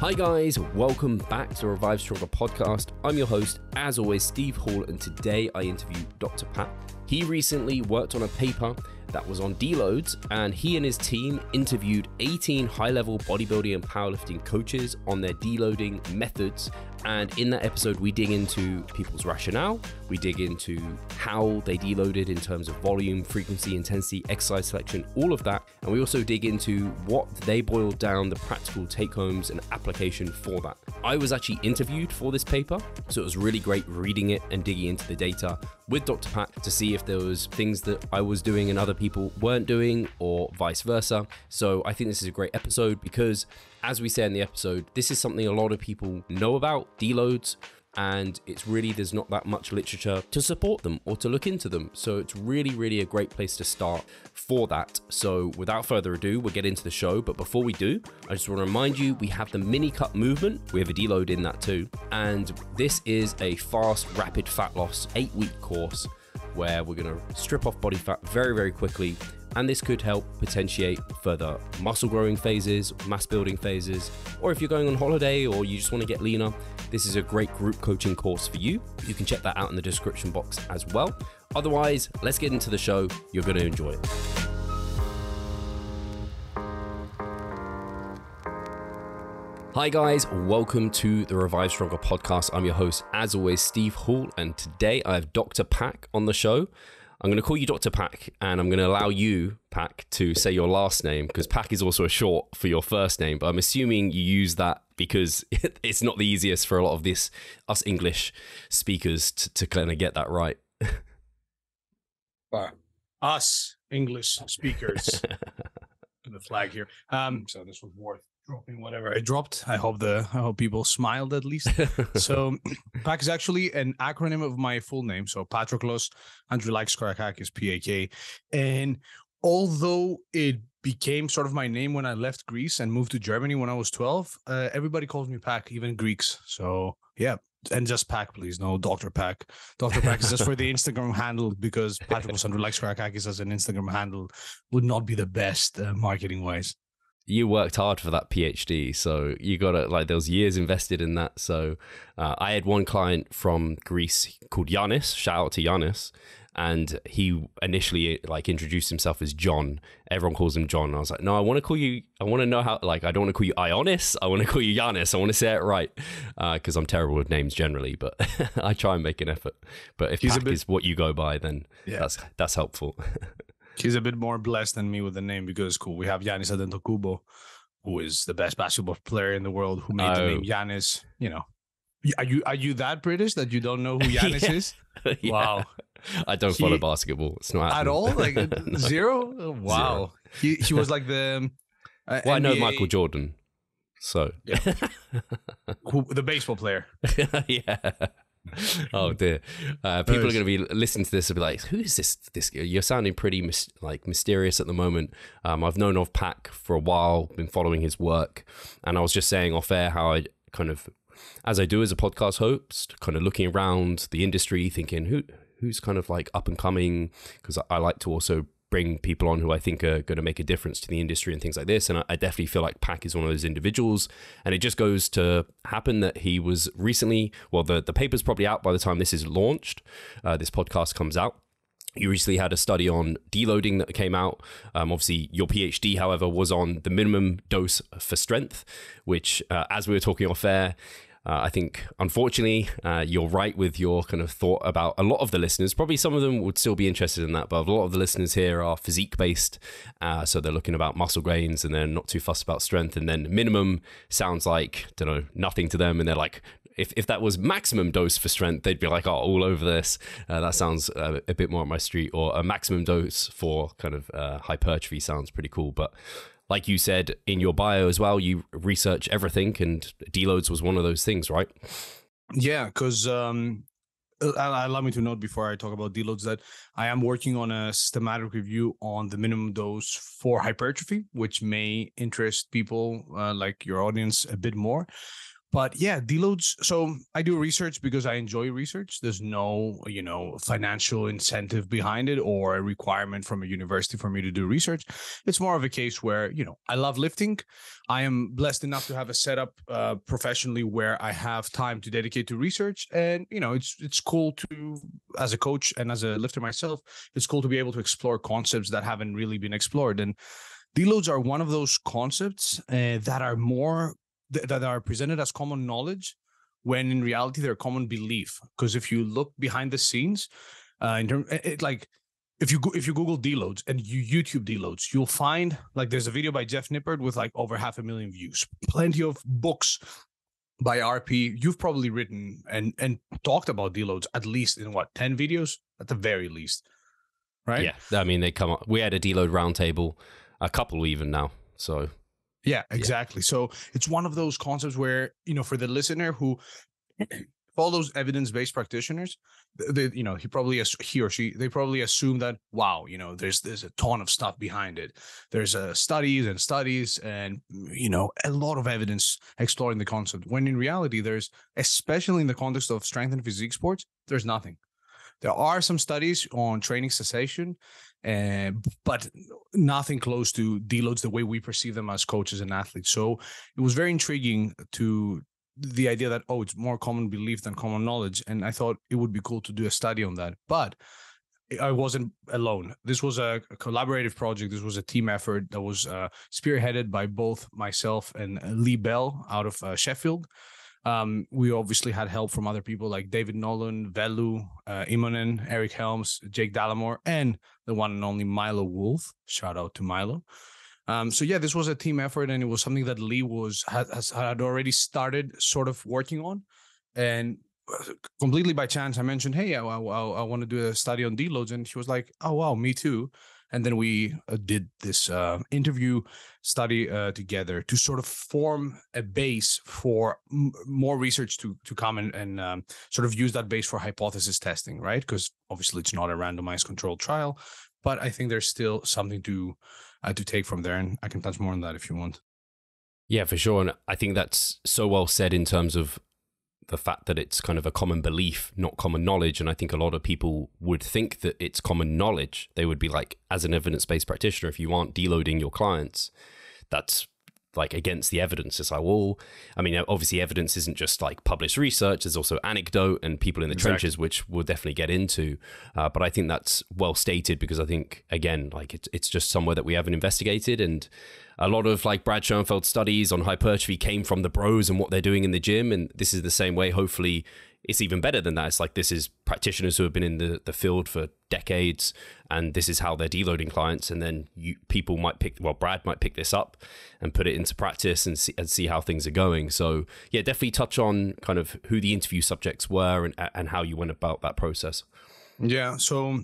Hi guys, welcome back to Revive Stronger Podcast. I'm your host, as always, Steve Hall, and today I interview Dr. Pak. He recently worked on a paper that was on deloads, and he and his team interviewed 18 high-level bodybuilding and powerlifting coaches on their deloading methods. And in that episode, we dig into people's rationale, we dig into how they deloaded in terms of volume, frequency, intensity, exercise selection, all of that. And we also dig into what they boiled down the practical take-homes and application for that. I was actually interviewed for this paper, so it was really great reading it and digging into the data with Dr. Pak to see if there was things that I was doing and other people weren't doing or vice versa. So I think this is a great episode because, as we say in the episode, this is something a lot of people know about, deloads, and it's really, there's not that much literature to support them or to look into them. So it's really, really a great place to start for that. So without further ado, we'll get into the show. But before we do, I just want to remind you, we have the mini cut movement. We have a deload in that too. And this is a fast, rapid fat loss 8-week course where we're going to strip off body fat very, very quickly. And this could help potentiate further muscle growing phases, mass building phases, or if you're going on holiday or you just want to get leaner, this is a great group coaching course for you. You can check that out in the description box as well. Otherwise, let's get into the show. You're going to enjoy it. Hi guys, welcome to the Revive Stronger Podcast. I'm your host, as always, Steve Hall, and today I have Dr. Pak on the show. I'm going to call you Dr. Pak, and I'm going to allow you, Pak, to say your last name, because Pak is also a short for your first name, but I'm assuming you use that because it's not the easiest for a lot of us English speakers to kind of get that right. Us English speakers. The flag here. So this was worth dropping whatever I dropped. I hope people smiled at least. So PAK is actually an acronym of my full name. So Patroklos Andrew Likes Karakakis, PAK. And although it became sort of my name when I left Greece and moved to Germany when I was 12, everybody calls me PAK, even Greeks. So yeah. And just Pak, please. No, Dr. Pak. Dr. Pak is just for the Instagram handle, because Patroklos Andrew Likes Karakakis as an Instagram handle would not be the best marketing wise. You worked hard for that PhD, so you got it. Like, there was years invested in that. So I had one client from Greece called Giannis. Shout out to Giannis. And he initially introduced himself as John. Everyone calls him John. And I was like, no, I want to call you, I want to know how, I don't want to call you Ionis. I want to call you Giannis. I want to say it right. Cause I'm terrible with names generally, but I try and make an effort. But if Pak is what you go by, then yeah, that's helpful. He's a bit more blessed than me with the name, because cool, we have Giannis Antetokounmpo, who is the best basketball player in the world, who made the name Giannis, you know. Are you that British that you don't know who Giannis is? Yeah. Wow. I don't follow basketball. It's not at all. Like no. Zero. Wow. Zero. He was like the. Well, NBA. I know Michael Jordan. So yeah. The baseball player. Yeah. Oh dear. People are going to be listening to this and be like, who is this? You're sounding pretty mysterious at the moment. I've known of Pak for a while, been following his work. And I was just saying off air how I kind of, as I do as a podcast host, kind of looking around the industry thinking who's kind of up and coming, because I like to also bring people on who I think are going to make a difference to the industry and things like this. And I definitely feel like Pak is one of those individuals, and it just goes to happen that he was recently, well, the paper's probably out by the time this is launched, this podcast comes out. You recently had a study on deloading that came out. Obviously, your PhD, however, was on the minimum dose for strength, which, as we were talking off air, I think, unfortunately, you're right with your kind of thought about a lot of the listeners. Probably some of them would still be interested in that, but a lot of the listeners here are physique-based. So they're looking about muscle gains and they're not too fussed about strength. And then minimum sounds like, don't know, nothing to them. And they're like, if that was maximum dose for strength, they'd be like, oh, all over this. That sounds a bit more up my street. Or a maximum dose for kind of hypertrophy sounds pretty cool. But like you said in your bio as well, you research everything, and deloads was one of those things, right? Yeah, because allow me to note before I talk about deloads that I am working on a systematic review on the minimum dose for hypertrophy, which may interest people like your audience a bit more. But yeah, deloads. So I do research because I enjoy research. There's no, you know, financial incentive behind it or a requirement from a university for me to do research. It's more of a case where, you know, I love lifting. I am blessed enough to have a setup professionally where I have time to dedicate to research. And, you know, it's cool to, as a coach and as a lifter myself, it's cool to be able to explore concepts that haven't really been explored. And deloads are one of those concepts that are more, that are presented as common knowledge when in reality they're common belief. Because if you look behind the scenes, if you Google deloads and you YouTube deloads, you'll find like there's a video by Jeff Nippard with like over 500,000 views, plenty of books by RP. You've probably written and talked about deloads at least in what, 10 videos at the very least, right? Yeah, I mean, they come up. We had a deload roundtable, a couple even now, so. Yeah, exactly. Yeah. So it's one of those concepts where, you know, for the listener who follows evidence-based practitioners, they, you know, he or she probably assume that, wow, you know, there's a ton of stuff behind it. There's studies and, you know, a lot of evidence exploring the concept. When in reality, there's, especially in the context of strength and physique sports, there's nothing. There are some studies on training cessation, but nothing close to deloads the way we perceive them as coaches and athletes. So it was very intriguing to the idea that, oh, it's more common belief than common knowledge. And I thought it would be cool to do a study on that. But I wasn't alone. This was a collaborative project. This was a team effort that was spearheaded by both myself and Lee Bell out of Sheffield. We obviously had help from other people like David Nolan, Velu Imonen, Eric Helms, Jake Dalamore, and the one and only Milo Wolf. Shout out to Milo. So yeah, this was a team effort, and it was something that Lee had already started sort of working on. And completely by chance, I mentioned, hey, I want to do a study on deloads. And she was like, oh, wow, me too. And then we did this interview study together to sort of form a base for more research to come and sort of use that base for hypothesis testing, right? Because obviously it's not a randomized controlled trial, but I think there's still something to take from there. And I can touch more on that if you want. Yeah, for sure. And I think that's so well said in terms of the fact that it's kind of a common belief, not common knowledge. And I think a lot of people would think that it's common knowledge. They would be like, as an evidence-based practitioner, if you aren't deloading your clients, that's like against the evidence. It's like, well, I mean, obviously evidence isn't just like published research. There's also anecdote and people in the trenches, which we'll definitely get into. But I think that's well stated, because I think, again, like it's just somewhere that we haven't investigated. And a lot of like Brad Schoenfeld's studies on hypertrophy came from the bros and what they're doing in the gym. And this is the same way. Hopefully it's even better than that. It's like, this is practitioners who have been in the field for decades, and this is how they're deloading clients. And then people might pick, well, Brad might pick this up and put it into practice and see how things are going. So yeah, definitely touch on kind of who the interview subjects were and how you went about that process. Yeah. So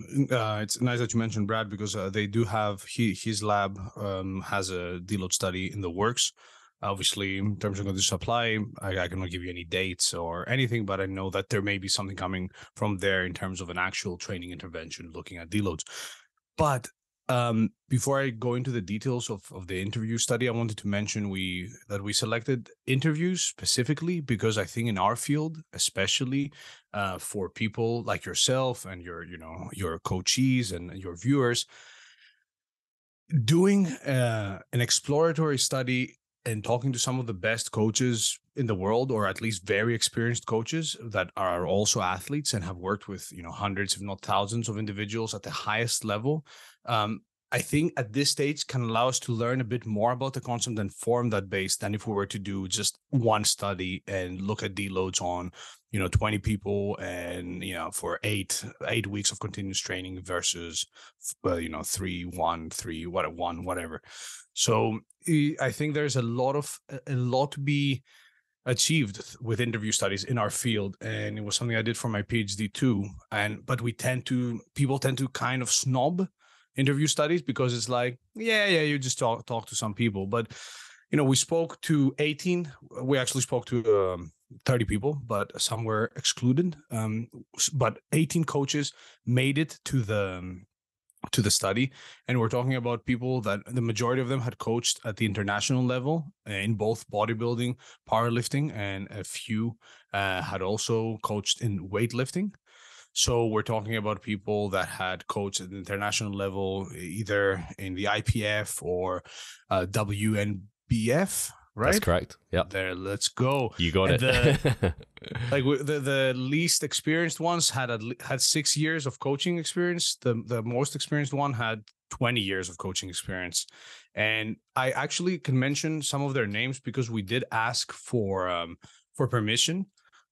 it's nice that you mentioned Brad, because they do have, his lab has a deload study in the works. Obviously, in terms of the supply, I cannot give you any dates or anything, but I know that there may be something coming from there in terms of an actual training intervention looking at deloads. But before I go into the details of the interview study, I wanted to mention that we selected interviews specifically because I think in our field, especially for people like yourself and your coachees and your viewers, doing an exploratory study and talking to some of the best coaches in the world, or at least very experienced coaches that are also athletes and have worked with, you know, hundreds, if not thousands of individuals at the highest level, I think at this stage can allow us to learn a bit more about the concept and form that base than if we were to do just one study and look at deloads on, you know, 20 people and, you know, for eight weeks of continuous training versus, you know, whatever. So I think there's a lot to be achieved with interview studies in our field, and it was something I did for my PhD too. But people tend to kind of snob interview studies because it's like, yeah, you just talk to some people. But you know, we spoke to 18. We actually spoke to 30 people, but some were excluded. But 18 coaches made it to the to the study. And we're talking about people that the majority of them had coached at the international level in both bodybuilding, powerlifting, and a few had also coached in weightlifting. So we're talking about people that had coached at the international level, either in the IPF or WNBF, right? That's correct. Yeah. There, let's go. You got and it. The least experienced ones had 6 years of coaching experience. The most experienced one had 20 years of coaching experience. And I actually can mention some of their names because we did ask for permission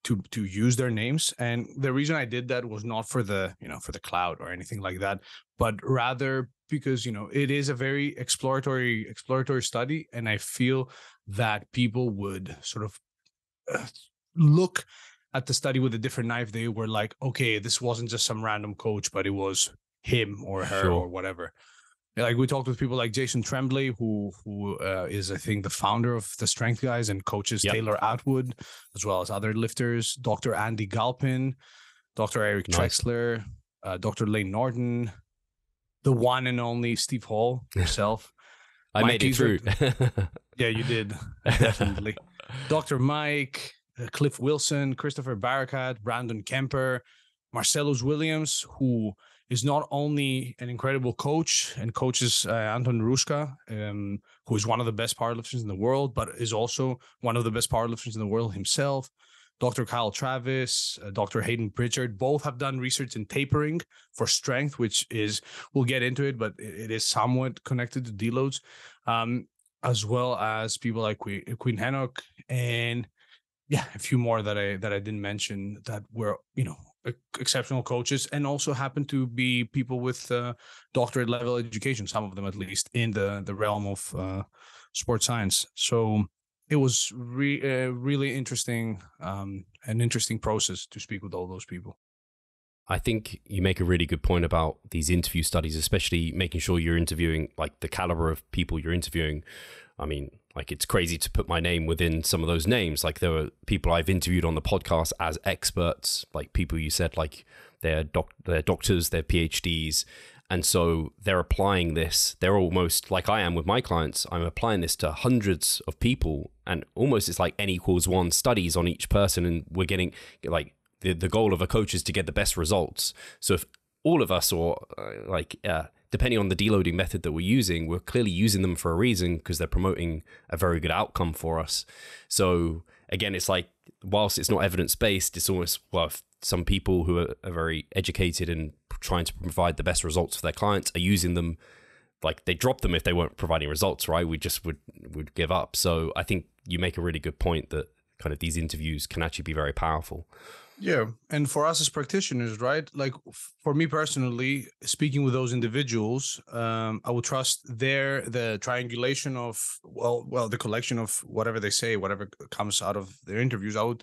to use their names. And the reason I did that was not for the, for the clout or anything like that, but rather because, it is a very exploratory study. And I feel that people would sort of look at the study with a different knife. They were like, okay, this wasn't just some random coach, but it was him or her or whatever. Like we talked with people like Jason Tremblay, who is, I think, the founder of the Strength Guys and coaches Taylor Atwood, as well as other lifters, Dr. Andy Galpin, Dr. Eric Trexler, Dr. Lane Norton, the one and only Steve Hall himself. I Mike made it through. Yeah, you did. Definitely. Dr. Mike, Cliff Wilson, Christopher Barakat, Brandon Kemper, Marcellus Williams, who is not only an incredible coach and coaches Anton Ruska, who is one of the best powerlifters in the world, but is also one of the best powerlifters in the world himself. Dr. Kyle Travis, Dr. Hayden Pritchard, both have done research in tapering for strength, which is, we'll get into it, but it is somewhat connected to deloads, as well as people like Queen Hanock and a few more that I didn't mention that were, exceptional coaches and also happen to be people with doctorate level education, some of them at least, in the realm of sports science. So it was really interesting, an interesting process to speak with all those people. I think you make a really good point about these interview studies, especially making sure you're interviewing like the caliber of people you're interviewing. I mean, like it's crazy to put my name within some of those names. Like there were people I've interviewed on the podcast as experts, like people you said, like they're doctors, they're PhDs. And so they're applying this. They're almost like I am with my clients. I'm applying this to hundreds of people and almost it's like N=1 studies on each person. And we're getting like the goal of a coach is to get the best results. So if all of us or depending on the deloading method that we're using, we're clearly using them for a reason because they're promoting a very good outcome for us. So again, it's like, whilst it's not evidence-based, it's almost, if some people who are very educated and trying to provide the best results for their clients are using them, like they drop them if they weren't providing results, right? We just would give up. So I think you make a really good point that kind of these interviews can actually be very powerful. Yeah. And for us as practitioners, right? Like for me personally, speaking with those individuals, I would trust the triangulation of, the collection of whatever they say, whatever comes out of their interviews. I would,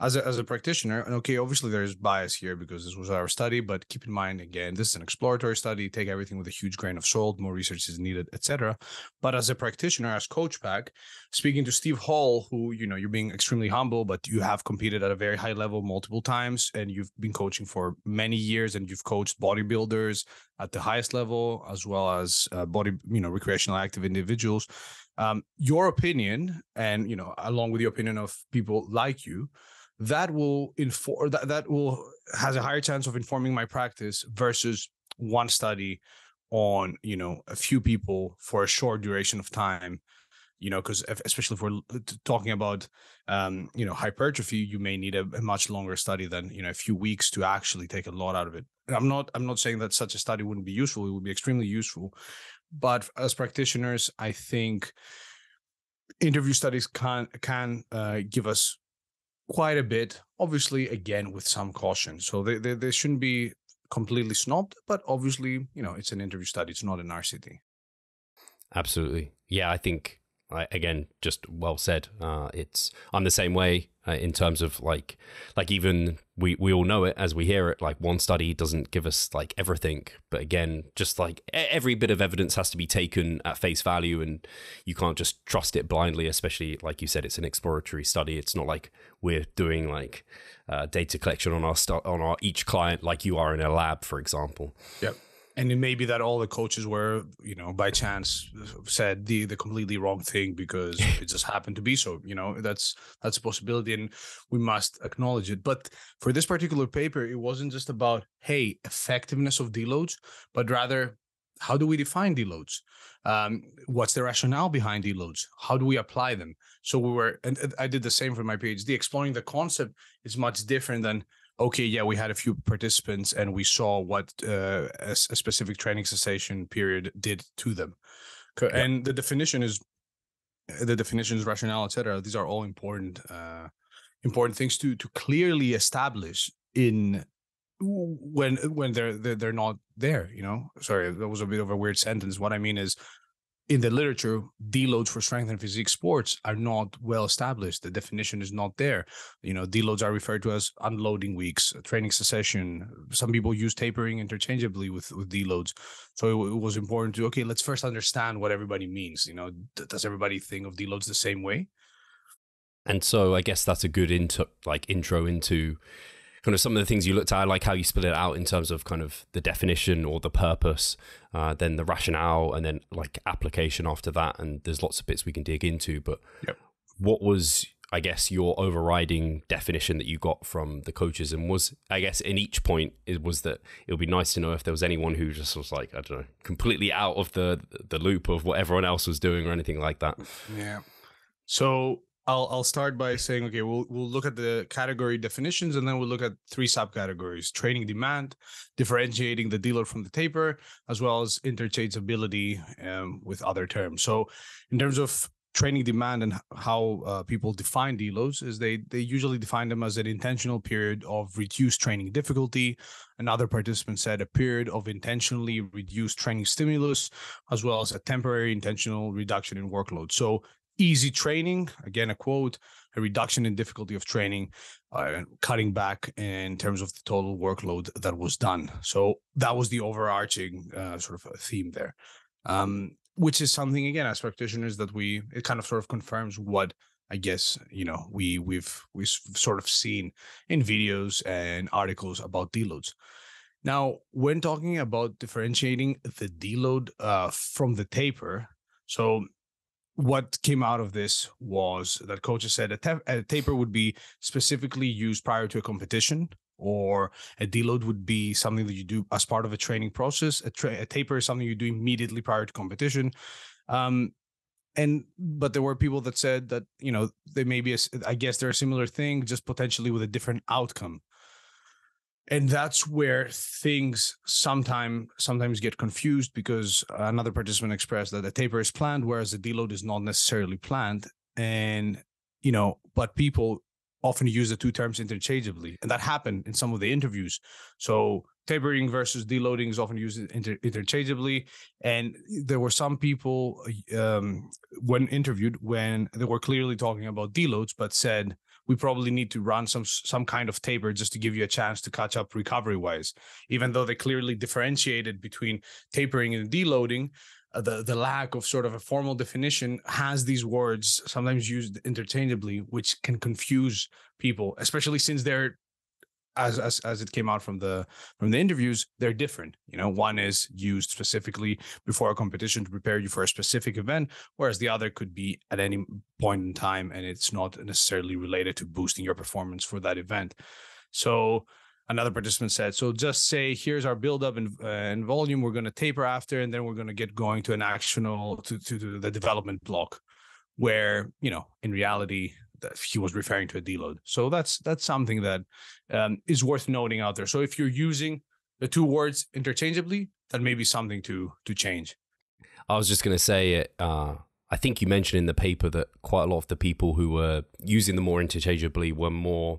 as a practitioner, and okay, obviously there's bias here because this was our study, but keep in mind, again, this is an exploratory study. Take everything with a huge grain of salt. More research is needed, etc. But as a practitioner, as Coach Pak, speaking to Steve Hall, who, you're being extremely humble, but you have competed at a very high level multiple times, and you've been coaching for many years, and you've coached bodybuilders at the highest level, as well as recreational active individuals. Your opinion, and, along with the opinion of people like you, that has a higher chance of informing my practice versus one study on, a few people for a short duration of time, because especially if we're talking about, hypertrophy, you may need a much longer study than, a few weeks to actually take a lot out of it. And I'm not saying that such a study wouldn't be useful. It would be extremely useful. But as practitioners, I think interview studies can give us quite a bit, obviously, again, with some caution. So they shouldn't be completely snubbed, but obviously, it's an interview study. It's not an RCT. Absolutely. Yeah, I think, again, just well said. I'm the same way in terms of like even we all know it as we hear it, like one study doesn't give us like everything. But again, just like every bit of evidence has to be taken at face value and you can't just trust it blindly, especially like you said, it's an exploratory study. It's not like we're doing like data collection on our each client like you are in a lab, for example. Yep. And it may be that all the coaches were, you know, by chance said the completely wrong thing because it just happened to be so, you know, that's a possibility and we must acknowledge it. But for this particular paper, it wasn't just about, hey, effectiveness of deloads, but rather, how do we define deloads? What's the rationale behind deloads? How do we apply them? So we were, and I did the same for my PhD, exploring the concept is much different than, okay, yeah, we had a few participants and we saw what a specific training cessation period did to them. And yeah, the definition is rationale, et cetera. These are all important things to clearly establish in when they're not there, you know? Sorry, that was a bit of a weird sentence. What I mean is, in the literature, deloads for strength and physique sports are not well established. The definition is not there. You know, deloads are referred to as unloading weeks, training cessation. Some people use tapering interchangeably with deloads. So it was important to, okay, let's first understand what everybody means. You know, does everybody think of deloads the same way? And so I guess that's a good intro into kind of some of the things you looked at. I like how you split it out in terms of kind of the definition or the purpose, then the rationale, and then like application after that. And there's lots of bits we can dig into, but yep, what was, I guess, your overriding definition that you got from the coaches? And was, I guess, in each point, it was that it would be nice to know if there was anyone who just was like, I don't know, completely out of the loop of what everyone else was doing or anything like that. Yeah. So I'll start by saying, okay, we'll look at the category definitions, and then we'll look at three subcategories: training demand, differentiating the deload from the taper, as well as interchangeability with other terms. So in terms of training demand and how people define deloads, is they usually define them as an intentional period of reduced training difficulty. Another participant said a period of intentionally reduced training stimulus, as well as a temporary intentional reduction in workload. So easy training, again, a quote, a reduction in difficulty of training, cutting back in terms of the total workload that was done. So that was the overarching sort of theme there, which is something, again, as practitioners that it kind of sort of confirms what, I guess, you know, we've sort of seen in videos and articles about deloads. Now, when talking about differentiating the deload from the taper, so what came out of this was that coaches said a taper would be specifically used prior to a competition, or a deload would be something that you do as part of a training process. A taper is something you do immediately prior to competition. But there were people that said that, you know, they may be, I guess they're a similar thing, just potentially with a different outcome. And that's where things sometimes get confused, because another participant expressed that a taper is planned, whereas a deload is not necessarily planned. And, you know, but people often use the two terms interchangeably, and that happened in some of the interviews. So tapering versus deloading is often used interchangeably. And there were some people when interviewed, when they were clearly talking about deloads, but said, we probably need to run some kind of taper just to give you a chance to catch up recovery-wise. Even though they clearly differentiated between tapering and deloading, the lack of sort of a formal definition has these words sometimes used interchangeably, which can confuse people, especially since they're, as it came out from the interviews, they're different. You know, one is used specifically before a competition to prepare you for a specific event, whereas the other could be at any point in time, and it's not necessarily related to boosting your performance for that event. So another participant said, so just say, here's our buildup and volume, we're going to taper after, and then we're going to get going to an actional, to the development block, where, you know, in reality, he was referring to a deload. So that's something that is worth noting out there. So if you're using the two words interchangeably, that may be something to change. I was just going to say, I think you mentioned in the paper that quite a lot of the people who were using them more interchangeably were more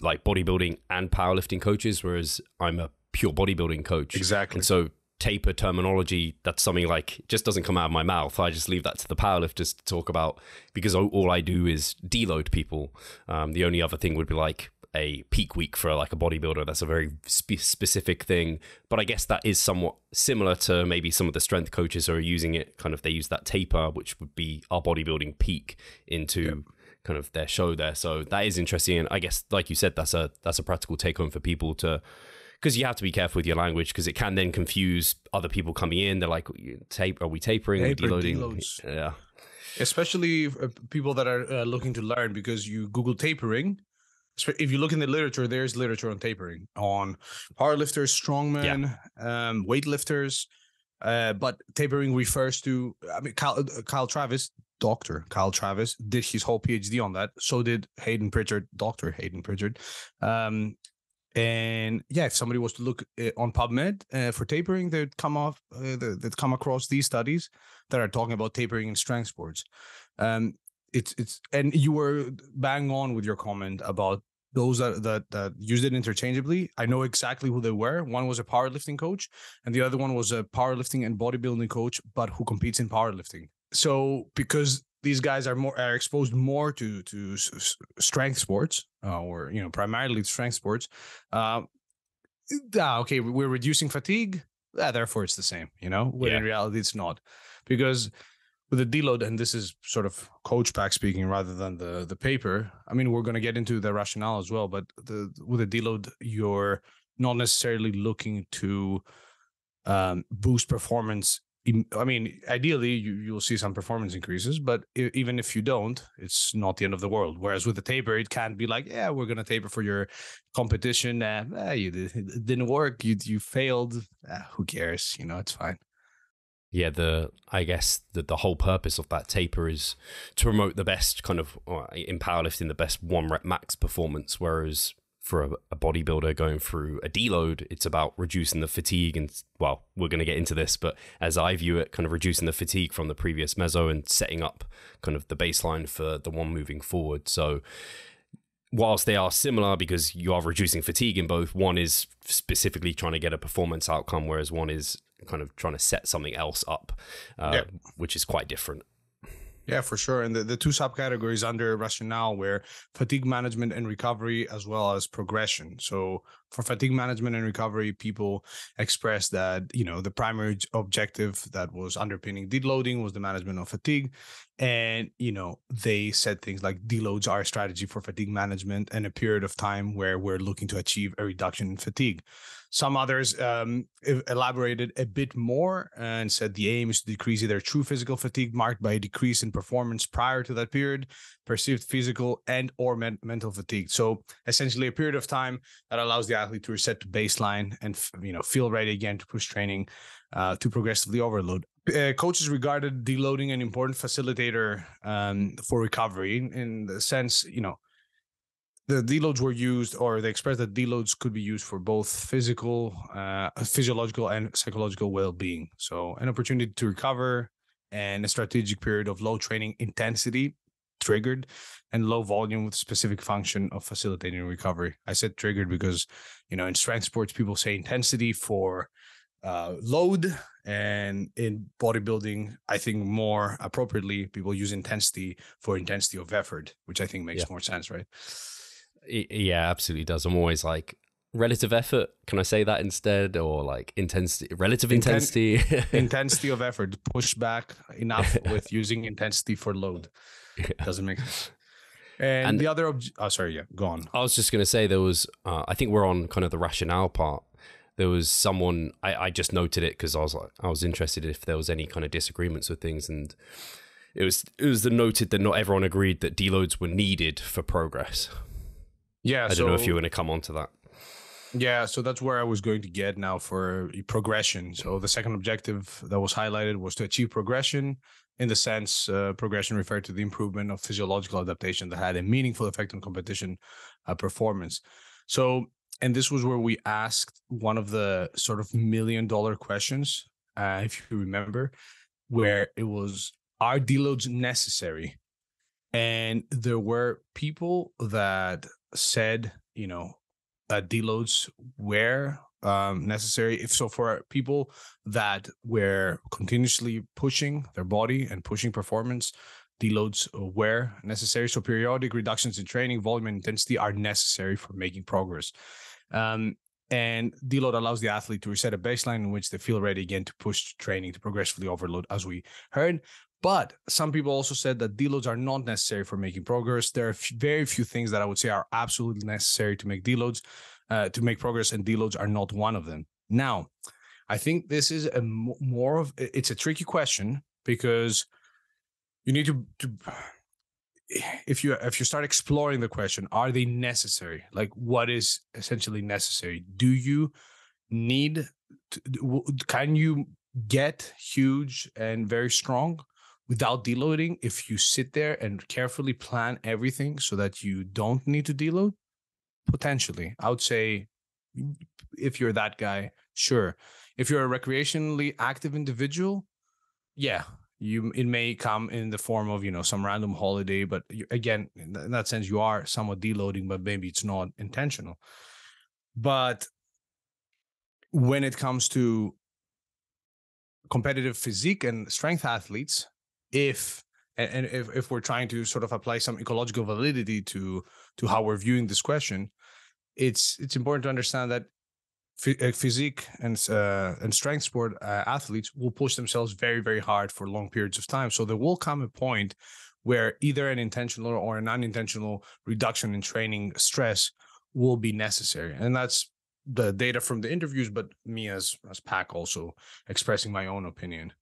like bodybuilding and powerlifting coaches, whereas I'm a pure bodybuilding coach. Exactly. And so taper terminology, that's something like just doesn't come out of my mouth. I just leave that to the powerlifters to talk about, because all I do is deload people. The only other thing would be like a peak week for like a bodybuilder. That's a very specific thing, but I guess that is somewhat similar to maybe some of the strength coaches who are using it. Kind of, they use that taper, which would be our bodybuilding peak, into kind of their show there. So that is interesting, and I guess, like you said, that's a practical take home for people to because you have to be careful with your language, because it can then confuse other people coming in. They're like, are we tapering? Are we deloading? Deloads. Yeah. Especially people that are looking to learn, because you Google tapering. If you look in the literature, there's literature on tapering, on powerlifters, strongmen, weightlifters. But tapering refers to, I mean, Kyle Travis, Dr. Kyle Travis, did his whole PhD on that. So did Hayden Pritchard, Dr. Hayden Pritchard. And yeah, if somebody was to look on PubMed for tapering, they'd come across these studies that are talking about tapering in strength sports. And you were bang on with your comment about those that used it interchangeably. I know exactly who they were. One was a powerlifting coach, and the other one was a powerlifting and bodybuilding coach, but who competes in powerlifting. So because these guys are exposed more to strength sports, or primarily strength sports. Okay, we're reducing fatigue. Therefore, it's the same. In reality, it's not, because with the deload, and this is sort of Coach Pak speaking rather than the paper. I mean, we're going to get into the rationale as well, but with the deload, you're not necessarily looking to boost performance. I mean, ideally, you'll see some performance increases, but even if you don't, it's not the end of the world. Whereas with the taper, it can't be like, yeah, we're going to taper for your competition. It didn't work. You failed. Who cares? It's fine. Yeah, I guess the whole purpose of that taper is to promote the best kind of, in powerlifting, the best one rep max performance, whereas for a bodybuilder going through a deload, it's about reducing the fatigue. And well, we're going to get into this, but as I view it, kind of reducing the fatigue from the previous meso and setting up kind of the baseline for the one moving forward. So whilst they are similar, because you are reducing fatigue in both, one is specifically trying to get a performance outcome, whereas one is kind of trying to set something else up, which is quite different. Yeah, for sure. And the two subcategories under rationale were fatigue management and recovery, as well as progression. So for fatigue management and recovery, people expressed that, the primary objective that was underpinning deloading was the management of fatigue. And, they said things like deloads are a strategy for fatigue management and a period of time where we're looking to achieve a reduction in fatigue. Some others elaborated a bit more and said the aim is to decrease either true physical fatigue marked by a decrease in performance prior to that period, perceived physical and or mental fatigue. So essentially a period of time that allows the athlete to reset to baseline and feel ready again to push training to progressively overload. Coaches regarded deloading an important facilitator for recovery in the sense, the deloads were used, or they expressed that deloads could be used for both physiological and psychological well-being. So an opportunity to recover and a strategic period of low training intensity triggered and low volume with specific function of facilitating recovery. I said triggered because, in strength sports, people say intensity for load, and in bodybuilding, I think more appropriately, people use intensity for intensity of effort, which I think makes more sense, right? Yeah, absolutely does. I'm always like, relative effort, can I say that instead? Or like intensity, relative intensity. Intensity of effort, push back enough with using intensity for load. Doesn't make sense. And the other, go on. I was just going to say there was, I think we're on kind of the rationale part. There was someone, I just noted it because I was interested if there was any kind of disagreements with things, and it was noted that not everyone agreed that deloads were needed for progress. Yeah, I don't know if you want to come on to that. Yeah, so that's where I was going to get now for progression. So the second objective that was highlighted was to achieve progression, in the sense progression referred to the improvement of physiological adaptation that had a meaningful effect on competition performance. So, and this was where we asked one of the sort of $1 million questions, if you remember, where it was, are deloads necessary? And there were people that said, that deloads were necessary. If so, for people that were continuously pushing their body and pushing performance, deloads were necessary. So periodic reductions in training, volume, and intensity are necessary for making progress. And deload allows the athlete to reset a baseline in which they feel ready again to push training to progressively overload, as we heard. But some people also said that deloads are not necessary for making progress. There are very few things that I would say are absolutely necessary to make deloads. to make progress, and deloads are not one of them. Now, I think this is a more of, it's a tricky question, because you need to if you start exploring the question, are they necessary? Like, what is essentially necessary? Do you need to, can you get huge and very strong without deloading if you sit there and carefully plan everything so that you don't need to deload? Potentially. I would say if you're that guy, sure. If you're a recreationally active individual, yeah, it may come in the form of, you know, some random holiday, but you, again, in that sense, you are somewhat deloading, but maybe it's not intentional. But when it comes to competitive physique and strength athletes, if we're trying to sort of apply some ecological validity to how we're viewing this question, it's important to understand that physique and strength sport athletes will push themselves very, very hard for long periods of time. So there will come a point where either an intentional or an unintentional reduction in training stress will be necessary. And that's the data from the interviews, but me as Pak also expressing my own opinion.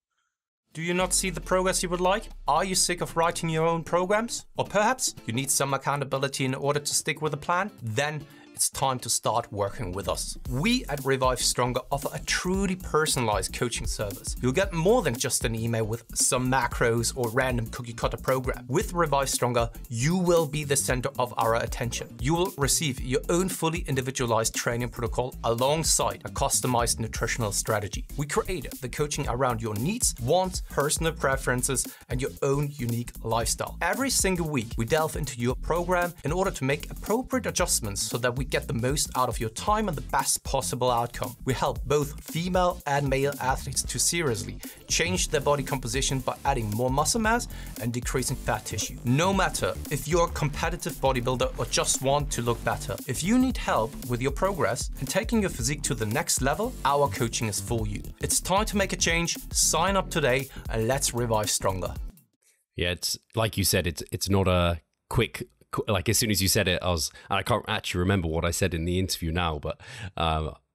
Do you not see the progress you would like? Are you sick of writing your own programs? Or perhaps you need some accountability in order to stick with a plan? Then it's time to start working with us. We at Revive Stronger offer a truly personalized coaching service. You'll get more than just an email with some macros or random cookie cutter program. With Revive Stronger, you will be the center of our attention. You will receive your own fully individualized training protocol alongside a customized nutritional strategy. We create the coaching around your needs, wants, personal preferences, and your own unique lifestyle. Every single week, we delve into your program in order to make appropriate adjustments so that we get the most out of your time and the best possible outcome. We help both female and male athletes to seriously change their body composition by adding more muscle mass and decreasing fat tissue. No matter if you're a competitive bodybuilder or just want to look better, if you need help with your progress and taking your physique to the next level, our coaching is for you. It's time to make a change. Sign up today and let's Revive Stronger. Yeah, it's like you said, it's not a quick, like as soon as you said it, I can't actually remember what I said in the interview now, but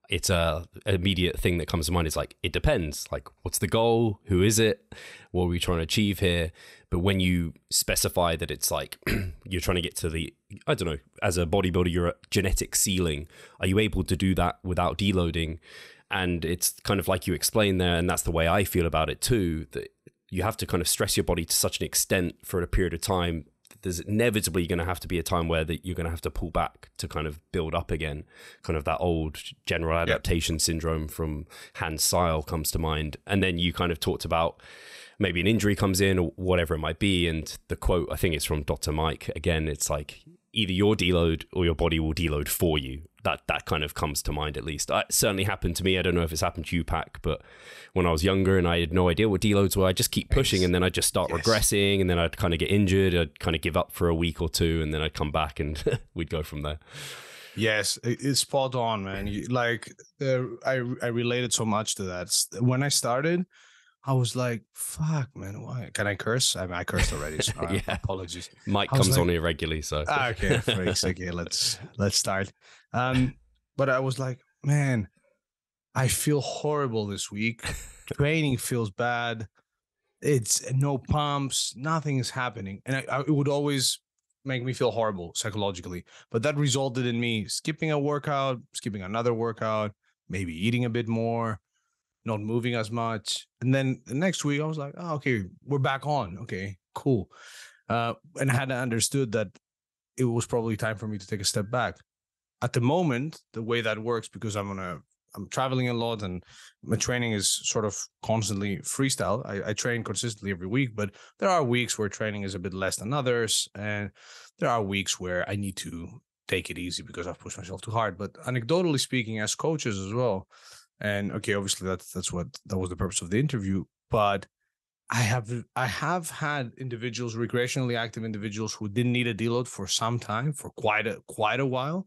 it's an immediate thing that comes to mind. It's like, it depends. Like, what's the goal? Who is it? What are we trying to achieve here? But when you specify that it's like, you're trying to get to the, I don't know, as a bodybuilder, your genetic ceiling, are you able to do that without deloading? And it's kind of like you explained there, and that's the way I feel about it too, that you have to kind of stress your body to such an extent for a period of time. There's inevitably going to have to be a time where that you're going to have to pull back to kind of build up again. Kind of that old general adaptation syndrome from Hans Seil comes to mind. And then you kind of talked about maybe an injury comes in or whatever it might be. And the quote, I think it's from Dr. Mike. Again, it's like either your deload or your body will deload for you. That kind of comes to mind, at least. It certainly happened to me. I don't know if it's happened to you, Pak, but when I was younger and I had no idea what deloads were, I just keep pushing and then I just start regressing, and then I'd kind of get injured. I'd kind of give up for a week or two, and then I'd come back and we'd go from there. Yes, it's spot on, man. I related so much to that. When I started, I was like, fuck, man, why? Can I curse? I mean, I cursed already, so apologies. Mike comes on here regularly, so. Okay, freaks, okay, let's start. But I was like, man, I feel horrible this week. Training feels bad. It's no pumps. Nothing is happening. And it would always make me feel horrible psychologically. But that resulted in me skipping a workout, skipping another workout, maybe eating a bit more, not moving as much. And then the next week I was like, oh, okay, we're back on. Okay, cool. And I had understood that it was probably time for me to take a step back. At the moment, the way that works, because I'm traveling a lot and my training is sort of constantly freestyle. I train consistently every week, but there are weeks where training is a bit less than others. And there are weeks where I need to take it easy because I've pushed myself too hard. But anecdotally speaking, as coaches as well, and okay, obviously that was the purpose of the interview, but I have had individuals, recreationally active individuals, who didn't need a deload for some time, for quite a while.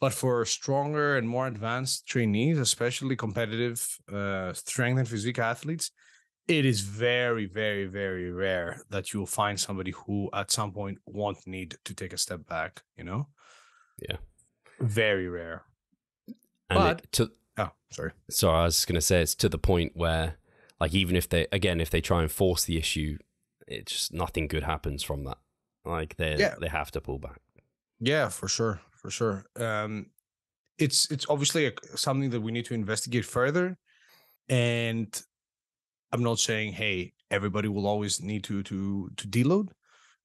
But for stronger and more advanced trainees, especially competitive strength and physique athletes, it is very, very, very rare that you'll find somebody who at some point won't need to take a step back, you know? Yeah. Very rare. And but so I was just gonna say, it's to the point where, like, even if they, again, if they try and force the issue, it's just nothing good happens from that. Like they have to pull back. Yeah, for sure, for sure. It's obviously something that we need to investigate further. And I'm not saying, hey, everybody will always need to deload.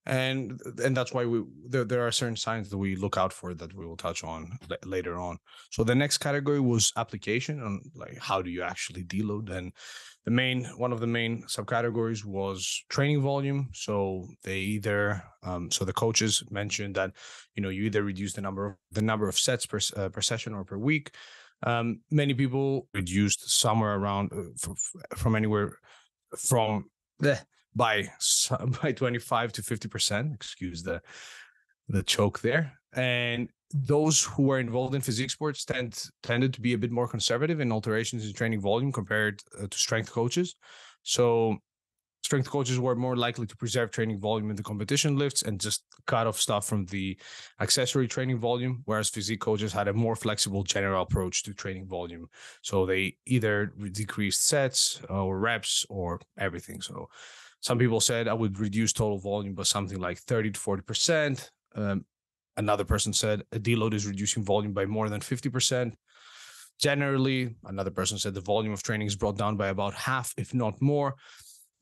And that's why there are certain signs that we look out for that we will touch on later on. So the next category was application, on like how do you actually deload. And the one of the main subcategories was training volume. So they either so the coaches mentioned that, you know, you either reduce the number of sets per session or per week. Many people reduced somewhere around by 25 to 50%, excuse the choke there. And those who are involved in physique sports tended to be a bit more conservative in alterations in training volume compared to strength coaches. So strength coaches were more likely to preserve training volume in the competition lifts and just cut off stuff from the accessory training volume, whereas physique coaches had a more flexible general approach to training volume. So they either decreased sets or reps or everything. So some people said I would reduce total volume by something like 30 to 40%. Another person said a deload is reducing volume by more than 50%. Generally, another person said the volume of training is brought down by about half, if not more.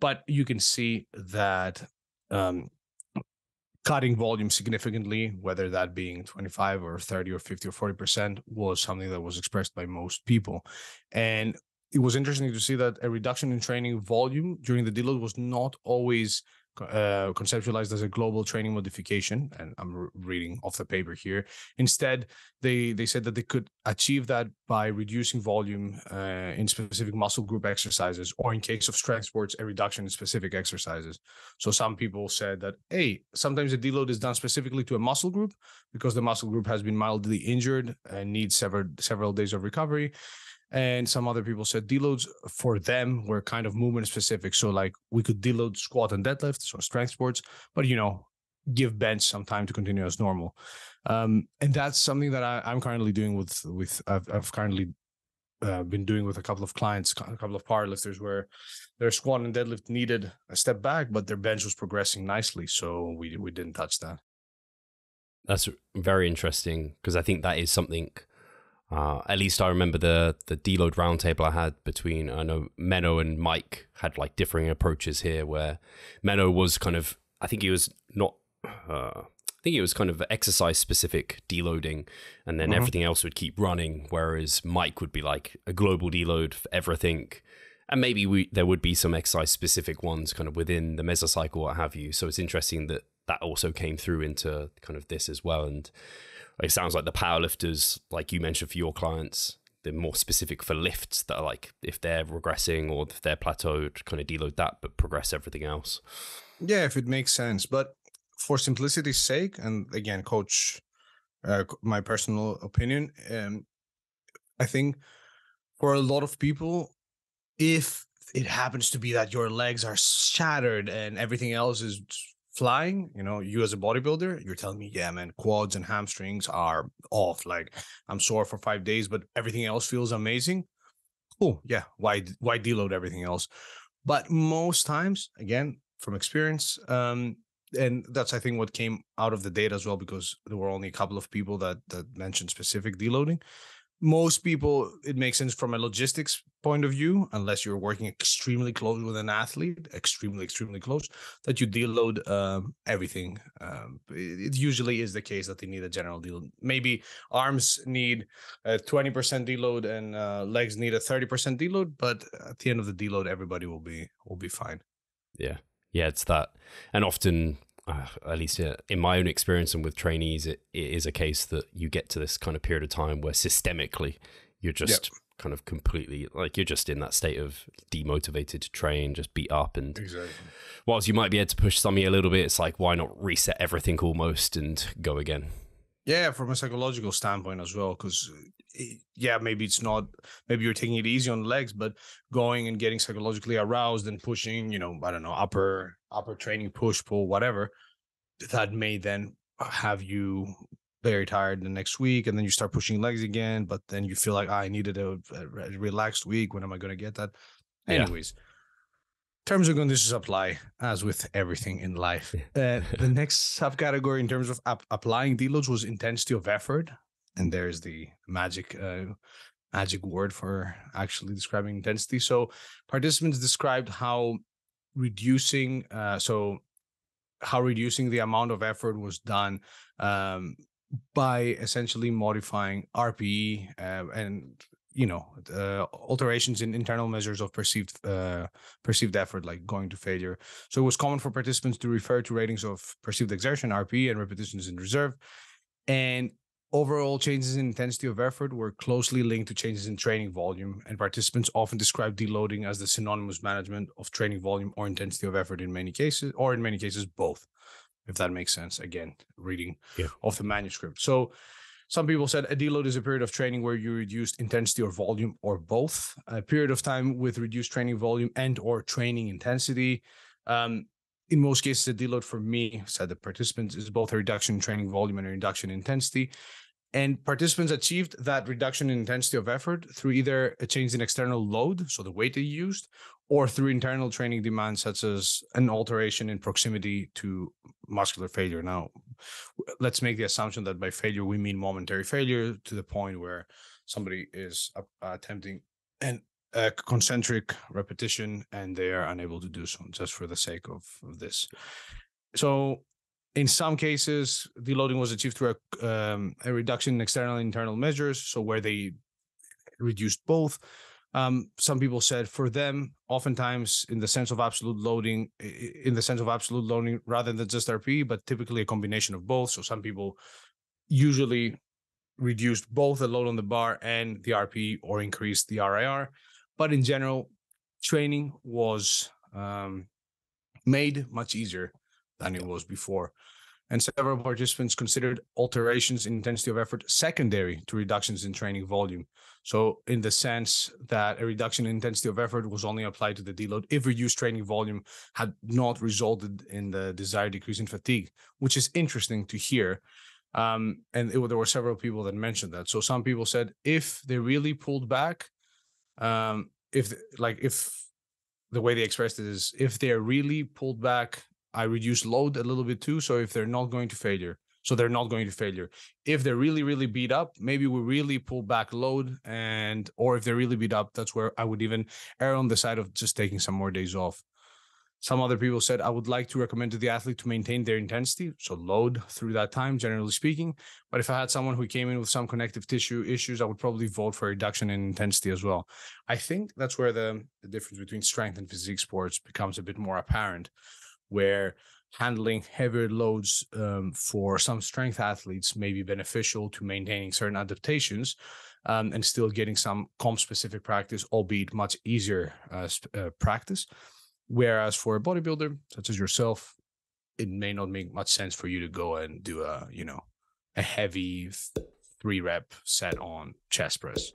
But you can see that cutting volume significantly, whether that being 25 or 30 or 50 or 40%, was something that was expressed by most people. And it was interesting to see that a reduction in training volume during the deload was not always conceptualized as a global training modification. And I'm reading off the paper here. Instead, they said that they could achieve that by reducing volume in specific muscle group exercises, or in case of strength sports, a reduction in specific exercises. So some people said that, hey, sometimes a deload is done specifically to a muscle group because the muscle group has been mildly injured and needs several days of recovery. And some other people said deloads for them were kind of movement specific. So like we could deload squat and deadlift, so strength sports, but, you know, give bench some time to continue as normal. And that's something that I'm currently doing I've currently been doing with a couple of clients, a couple of powerlifters, where their squat and deadlift needed a step back, but their bench was progressing nicely. So we didn't touch that. That's very interesting, because I think that is something... at least I remember the deload roundtable I had between, I know Menno and Mike had like differing approaches here, where Menno was kind of, I think it was kind of exercise specific deloading, and then everything else would keep running. Whereas Mike would be like a global deload for everything. And maybe there would be some exercise specific ones kind of within the mesocycle, what have you. So it's interesting that that also came through into kind of this as well. And it sounds like the powerlifters, like you mentioned for your clients, they're more specific for lifts that are like, if they're regressing or if they're plateaued, kind of deload that, but progress everything else. Yeah, if it makes sense. But for simplicity's sake, and again, coach, my personal opinion, I think for a lot of people, if it happens to be that your legs are shattered and everything else is flying, you know, you as a bodybuilder, you're telling me, yeah, man, quads and hamstrings are off. Like, I'm sore for 5 days, but everything else feels amazing. Cool. Yeah. Why deload everything else? But most times, again, from experience, and that's, I think, what came out of the data as well, because there were only a couple of people that mentioned specific deloading. Most people, it makes sense from a logistics point of view, unless you're working extremely close with an athlete, extremely, extremely close, that you deload everything. It usually is the case that they need a general deload. Maybe arms need a 20% deload and legs need a 30% deload, but at the end of the deload, everybody will be fine. Yeah. Yeah, it's that. And often, at least in my own experience and with trainees, it is a case that you get to this kind of period of time where systemically you're just kind of completely, like, you're just in that state of demotivated to train, just beat up. And whilst you might be able to push something a little bit, it's like, why not reset everything almost and go again? Yeah, from a psychological standpoint as well, because maybe you're taking it easy on the legs, but going and getting psychologically aroused and pushing, you know, I don't know, upper training, push, pull, whatever, that may then have you very tired the next week, and then you start pushing legs again, but then you feel like, I needed a relaxed week. When am I going to get that? Anyways, terms and conditions apply, as with everything in life. The next subcategory in terms of applying deloads was intensity of effort. And there's the magic word for actually describing intensity. So participants described how reducing, the amount of effort was done by essentially modifying RPE and alterations in internal measures of perceived effort, like going to failure. So it was common for participants to refer to ratings of perceived exertion, RPE, and repetitions in reserve. And overall, changes in intensity of effort were closely linked to changes in training volume, and participants often describe deloading as the synonymous management of training volume or intensity of effort in many cases, both, if that makes sense. Again, reading off the manuscript. So some people said a deload is a period of training where you reduce intensity or volume or both, a period of time with reduced training volume and or training intensity. In most cases, a deload for me, said the participants, is both a reduction in training volume and a reduction in intensity. And participants achieved that reduction in intensity of effort through either a change in external load, so the weight they used, or through internal training demands, such as an alteration in proximity to muscular failure. Now, let's make the assumption that by failure, we mean momentary failure to the point where somebody is attempting a concentric repetition and they are unable to do so, just for the sake of this. So in some cases, deloading was achieved through a reduction in external and internal measures, so where they reduced both. Some people said for them, oftentimes in the sense of absolute loading rather than just RPE, but typically a combination of both. So some people usually reduced both the load on the bar and the RPE, or increased the RIR. But in general, training was made much easier than it was before. And several participants considered alterations in intensity of effort secondary to reductions in training volume. So in the sense that a reduction in intensity of effort was only applied to the deload if reduced training volume had not resulted in the desired decrease in fatigue, which is interesting to hear. There were several people that mentioned that. So some people said if they really pulled back, the way they expressed it is, if they're really pulled back, I reduce load a little bit too. So if they're not going to failure, if they're really, really beat up, maybe we really pull back load, or if they're really beat up, that's where I would even err on the side of just taking some more days off. Some other people said, I would like to recommend to the athlete to maintain their intensity, so load, through that time, generally speaking. But if I had someone who came in with some connective tissue issues, I would probably vote for a reduction in intensity as well. I think that's where the difference between strength and physique sports becomes a bit more apparent, where handling heavier loads for some strength athletes may be beneficial to maintaining certain adaptations and still getting some comp-specific practice, albeit much easier practice. Whereas for a bodybuilder such as yourself, it may not make much sense for you to go and do a heavy 3-rep set on chest press.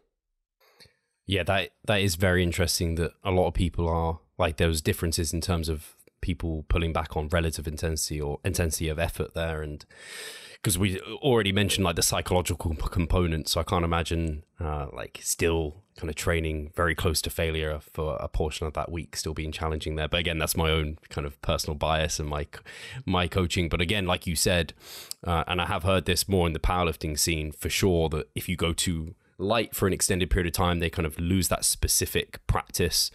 Yeah, that is very interesting that a lot of people are like, there was differences in terms of people pulling back on relative intensity or intensity of effort there. And because we already mentioned like the psychological component, so I can't imagine still kind of training very close to failure for a portion of that week still being challenging there. But again, that's my own kind of personal bias and my coaching. But again, like you said, and I have heard this more in the powerlifting scene for sure, that if you go too light for an extended period of time, they kind of lose that specific practice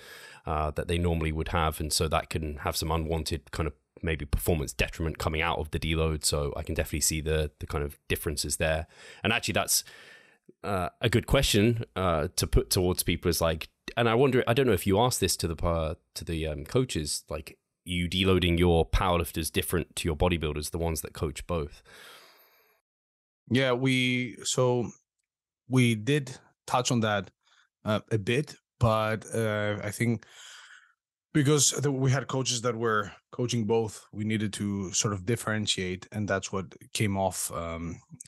that they normally would have. And so that can have some unwanted kind of maybe performance detriment coming out of the deload. So I can definitely see the kind of differences there. And actually that's a good question to put towards people is like, and I wonder, I don't know if you asked this to the coaches, like, you deloading your powerlifters different to your bodybuilders, the ones that coach both? Yeah, we did touch on that a bit, but I think because we had coaches that were coaching both, we needed to sort of differentiate, and that's what came off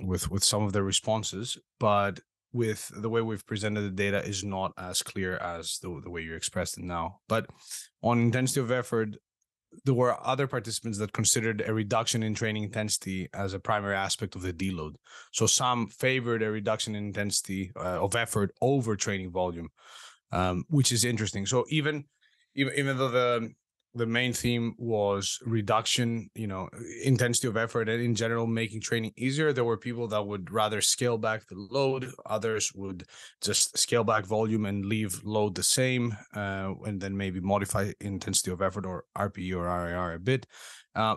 with some of their responses. But with the way we've presented the data is not as clear as the way you expressed it now. But on intensity of effort, there were other participants that considered a reduction in training intensity as a primary aspect of the deload. So some favored a reduction in intensity of effort over training volume, which is interesting. So even though the main theme was reduction, you know, intensity of effort and in general making training easier, there were people that would rather scale back the load. Others would just scale back volume and leave load the same, and then maybe modify intensity of effort or RPE or RIR a bit.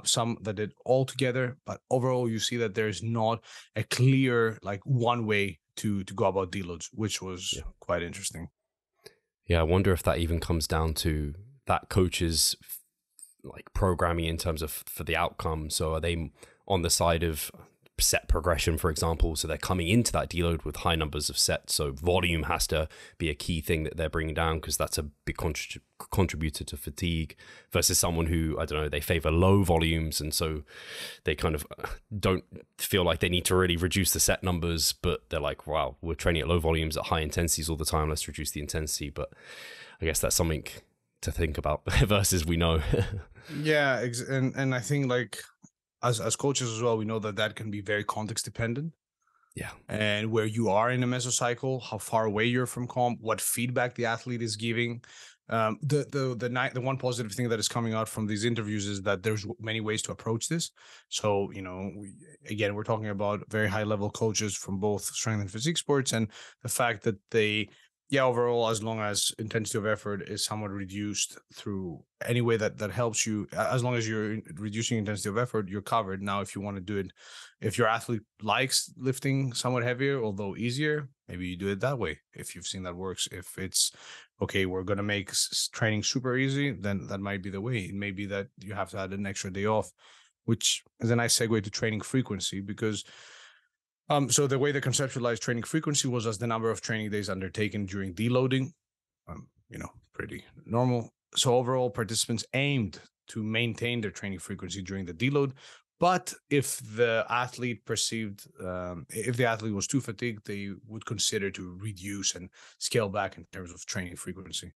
Some that did all together, but overall you see that there's not a clear like one way to go about deloads, which was quite interesting. Yeah, I wonder if that even comes down to that coaches like programming in terms of for the outcome. So are they on the side of set progression, for example? So they're coming into that deload with high numbers of sets. So volume has to be a key thing that they're bringing down because that's a big contributor to fatigue, versus someone who, I don't know, they favor low volumes. And so they kind of don't feel like they need to really reduce the set numbers, but they're like, wow, we're training at low volumes at high intensities all the time. Let's reduce the intensity. But I guess that's something to think about versus we know. Yeah. And I think like as coaches as well, we know that can be very context dependent. Yeah. And where you are in a mesocycle, how far away you're from comp, what feedback the athlete is giving. The one positive thing that is coming out from these interviews is that there's many ways to approach this. So, you know, again, we're talking about very high level coaches from both strength and physique sports, and the fact that they, overall, as long as intensity of effort is somewhat reduced through any way that helps you, as long as you're reducing intensity of effort, you're covered. Now, if you want to do it, if your athlete likes lifting somewhat heavier, although easier, maybe you do it that way. If you've seen that works, if it's, okay, we're going to make training super easy, then that might be the way. It may be that you have to add an extra day off, which is a nice segue to training frequency, because so the way they conceptualized training frequency was as the number of training days undertaken during deloading, pretty normal. So overall, participants aimed to maintain their training frequency during the deload. But if the athlete was too fatigued, they would consider to reduce and scale back in terms of training frequency.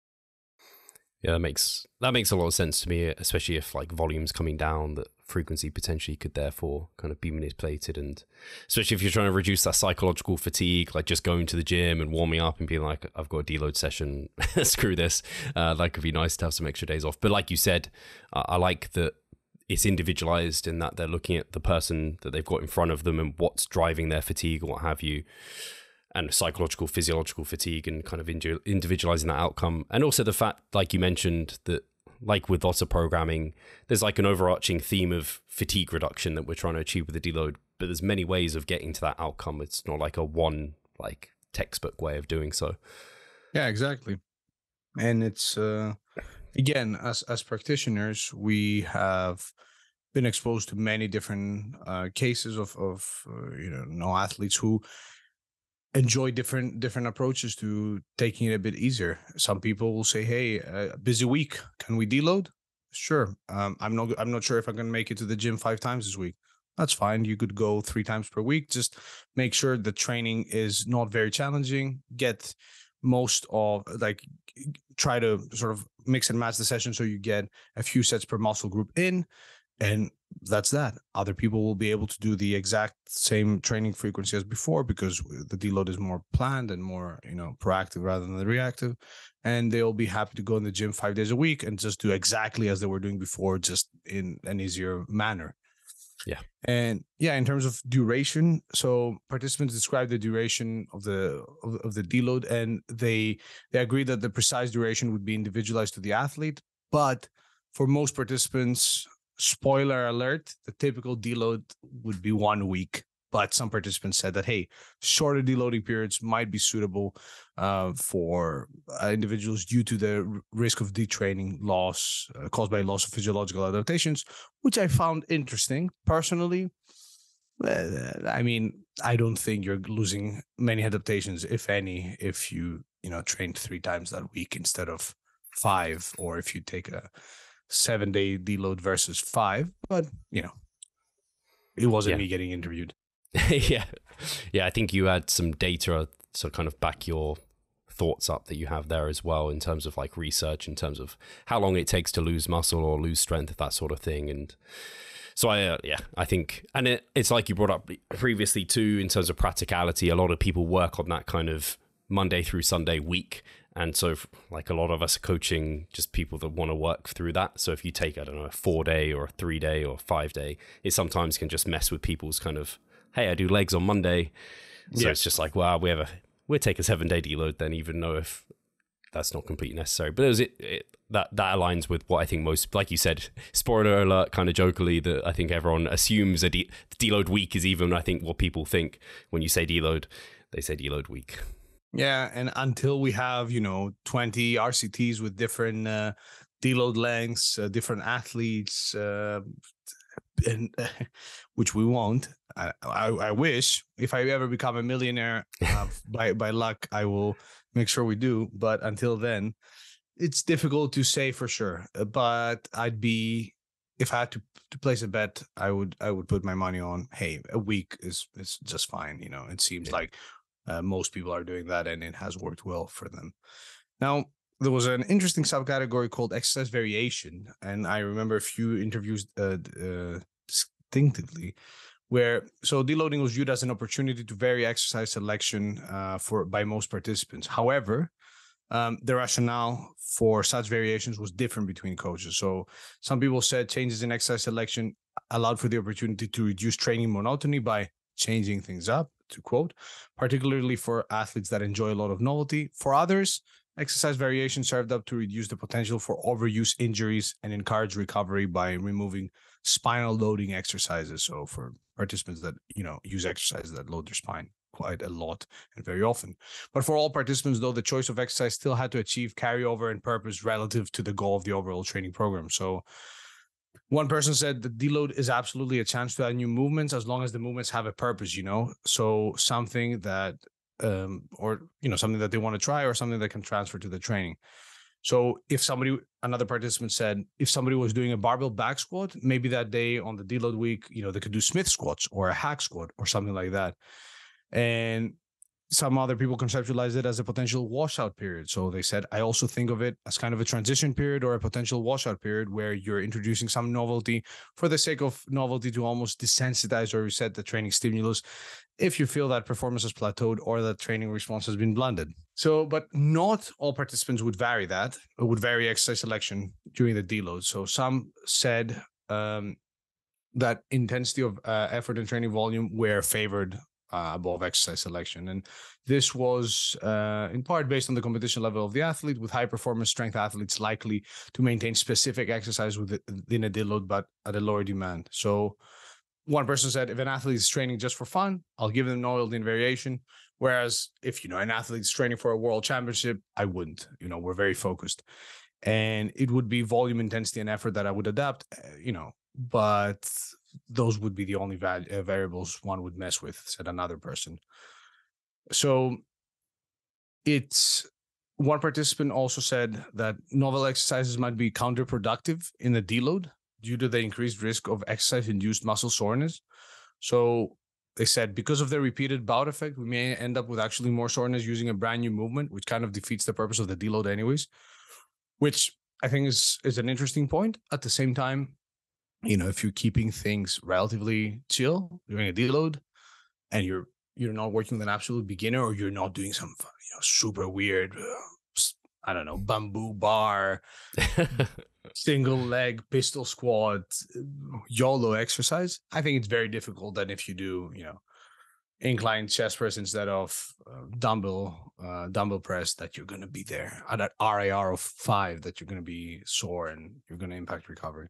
Yeah, that makes a lot of sense to me, especially if like volume's coming down, that frequency potentially could therefore kind of be manipulated. And especially if you're trying to reduce that psychological fatigue, like just going to the gym and warming up and being like, I've got a deload session, screw this. That could be nice to have some extra days off. But like you said, I like that it's individualized in that they're looking at the person that they've got in front of them and what's driving their fatigue or what have you. And psychological, physiological fatigue, and kind of individualizing that outcome. And also the fact, like you mentioned, that like with lots of programming, there's like an overarching theme of fatigue reduction that we're trying to achieve with the deload, but there's many ways of getting to that outcome. It's not like a one like textbook way of doing so. Yeah, exactly. And it's, again, as practitioners, we have been exposed to many different cases of athletes who enjoy different approaches to taking it a bit easier. Some people will say, hey, busy week, can we deload? Sure. I'm not sure if I'm going to make it to the gym 5 times this week. That's fine. You could go 3 times per week. Just make sure the training is not very challenging. Get most of like, try to sort of mix and match the session so you get a few sets per muscle group in. And that's that. Other people will be able to do the exact same training frequency as before because the deload is more planned and more, proactive rather than reactive. And they'll be happy to go in the gym 5 days a week and just do exactly as they were doing before, just in an easier manner. Yeah. And yeah, in terms of duration, so participants described the duration of the deload, and they agreed that the precise duration would be individualized to the athlete. But for most participants, spoiler alert, the typical deload would be 1 week, but some participants said that, hey, shorter deloading periods might be suitable for individuals due to the risk of detraining loss caused by loss of physiological adaptations, which I found interesting. Personally, I mean, I don't think you're losing many adaptations, if any, if you trained 3 times that week instead of 5, or if you take a 7-day deload versus 5, but it wasn't me getting interviewed. Yeah. I think you had some data to kind of back your thoughts up that you have there as well, in terms of like research, in terms of how long it takes to lose muscle or lose strength, that sort of thing. And so I think, and it's like you brought up previously too, in terms of practicality, a lot of people work on that kind of Monday through Sunday week. And so like a lot of us are coaching just people that want to work through that. So if you take, I don't know, a 4-day or a 3-day or 5-day, it sometimes can just mess with people's kind of, hey, I do legs on Monday. So yeah, it's just like, well, we'll take a 7-day deload then, even though if that's not completely necessary. But that aligns with what I think most, like you said, spoiler alert, kind of jokingly, that I think everyone assumes a deload week is even, I think, what people think when you say deload, they say deload week. Yeah, and until we have, 20 RCTs with different deload lengths, different athletes, and which we won't. I wish, if I ever become a millionaire, by luck, I will make sure we do. But until then, it's difficult to say for sure. But if I had to place a bet, I would put my money on, hey, a week is just fine. It seems like most people are doing that, and it has worked well for them. Now, there was an interesting subcategory called exercise variation, and I remember a few interviews distinctively where, so deloading was viewed as an opportunity to vary exercise selection by most participants. However, the rationale for such variations was different between coaches. So some people said changes in exercise selection allowed for the opportunity to reduce training monotony by changing things up, to quote, particularly for athletes that enjoy a lot of novelty. For others, exercise variation served up to reduce the potential for overuse injuries and encourage recovery by removing spinal loading exercises. So for participants that, use exercises that load their spine quite a lot and very often. But for all participants, though, the choice of exercise still had to achieve carryover and purpose relative to the goal of the overall training program. So one person said the deload is absolutely a chance to add new movements as long as the movements have a purpose, So something that, something that they want to try or something that can transfer to the training. So another participant said, if somebody was doing a barbell back squat, maybe that day on the deload week, they could do Smith squats or a hack squat or something like that. And some other people conceptualized it as a potential washout period. So they said, I also think of it as kind of a transition period or a potential washout period where you're introducing some novelty for the sake of novelty to almost desensitize or reset the training stimulus if you feel that performance has plateaued or that training response has been blunted. So, but not all participants would vary that, or would vary exercise selection during the deload. So some said that intensity of effort and training volume were favored above exercise selection. And this was in part based on the competition level of the athlete, with high performance strength athletes likely to maintain specific exercise within a deload, but at a lower demand. So one person said, if an athlete is training just for fun, I'll give them novelty and variation. Whereas if, an athlete's training for a world championship, I wouldn't, we're very focused, and it would be volume, intensity, and effort that I would adapt, but those would be the only variables one would mess with, said another person. So one participant also said that novel exercises might be counterproductive in the deload due to the increased risk of exercise-induced muscle soreness. So they said, because of the repeated bout effect, we may end up with actually more soreness using a brand new movement, which kind of defeats the purpose of the deload anyways, which I think is an interesting point. At the same time, if you're keeping things relatively chill during a deload and you're not working with an absolute beginner, or you're not doing some super weird, bamboo bar, single leg pistol squat, YOLO exercise, I think it's very difficult than if you do, incline chest press instead of dumbbell press, that you're going to be there at an RAR of 5, that you're going to be sore and you're going to impact recovery.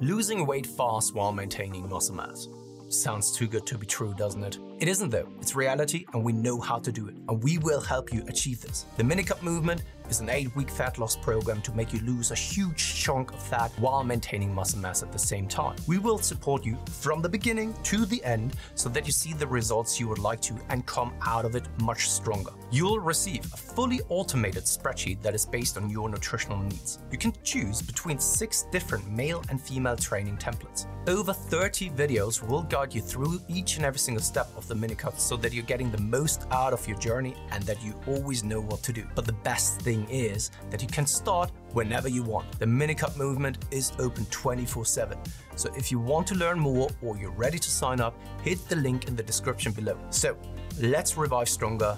Losing weight fast while maintaining muscle mass. Sounds too good to be true, doesn't it? It isn't though, it's reality, and we know how to do it, and we will help you achieve this. The Minicut movement is an 8-week fat loss program to make you lose a huge chunk of fat while maintaining muscle mass at the same time. We will support you from the beginning to the end so that you see the results you would like to and come out of it much stronger. You'll receive a fully automated spreadsheet that is based on your nutritional needs. You can choose between 6 different male and female training templates. Over 30 videos will guide you through each and every single step of the minicut so that you're getting the most out of your journey and that you always know what to do. But the best thing is that you can start whenever you want. The minicut movement is open 24/7. So if you want to learn more or you're ready to sign up, hit the link in the description below. So let's revive stronger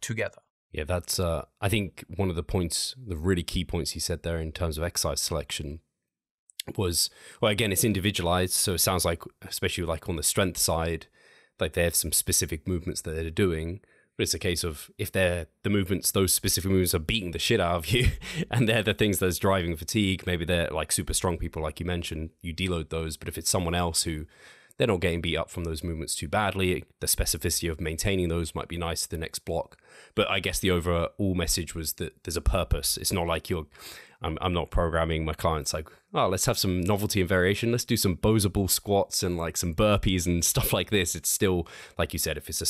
together. Yeah, that's, I think one of the points, the really key points he said there in terms of exercise selection was, well, again, it's individualized. So it sounds like, especially like on the strength side, like they have some specific movements that they're doing. But it's a case of if they're the movements, those specific movements are beating the shit out of you and they're the things that's driving fatigue. Maybe they're like super strong people, like you mentioned, you deload those. But if it's someone else who they're not getting beat up from those movements too badly, the specificity of maintaining those might be nice the next block. But I guess the overall message was that there's a purpose. It's not like you're, I'm not programming my clients like, oh, let's have some novelty and variation. Let's do some Boza ball squats and like some burpees and stuff like this. It's still, like you said, if it's a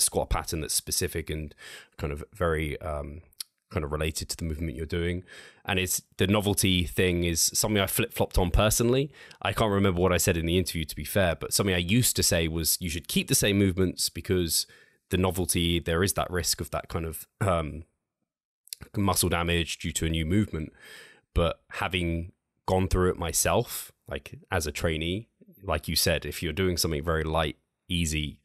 squat pattern that's specific and kind of very kind of related to the movement you're doing. And it's the novelty thing is something I flip-flopped on personally. I can't remember what I said in the interview, to be fair, but something I used to say was you should keep the same movements because the novelty, there is that risk of that kind of muscle damage due to a new movement. But having gone through it myself, like as a trainee, like you said, if you're doing something very light, easy,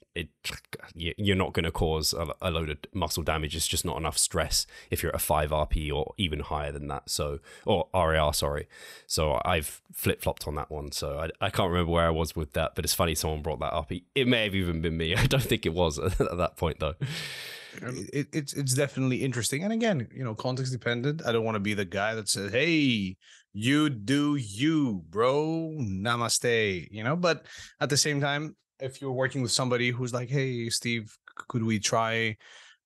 you're not going to cause a load of muscle damage. It's just not enough stress if you're at a 5 RPE or even higher than that. So, or RAR, sorry. So I've flip-flopped on that one. So I can't remember where I was with that, but it's funny someone brought that up. It may have even been me. I don't think it was at that point though. It's definitely interesting. And again, you know, context dependent. I don't want to be the guy that says, hey, you do you, bro. Namaste, you know, but at the same time, if you're working with somebody who's like, hey, Steve, could we try?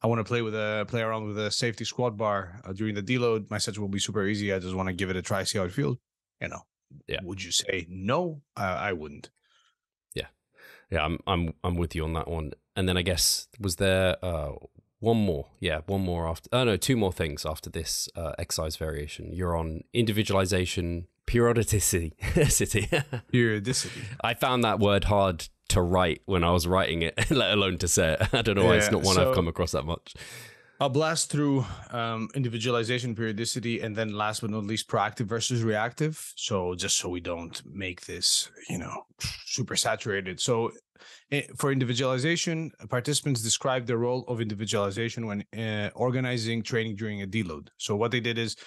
I want to play around with a safety squat bar during the deload. My sets will be super easy. I just want to give it a try, see how it feels. You know, yeah. Would you say no? I wouldn't. Yeah. Yeah. I'm with you on that one. And then I guess, was there one more? Yeah. One more after, oh no, 2 more things after this exercise variation. You're on individualization, periodicity. Periodicity. I found that word hard to write when I was writing it, let alone to say it. I don't know why. It's not one I've come across that much. I'll blast through individualization, periodicity, and then last but not least, proactive versus reactive. So just so we don't make this, you know, super saturated. So for individualization, participants described the role of individualization when organizing training during a deload. So what they did is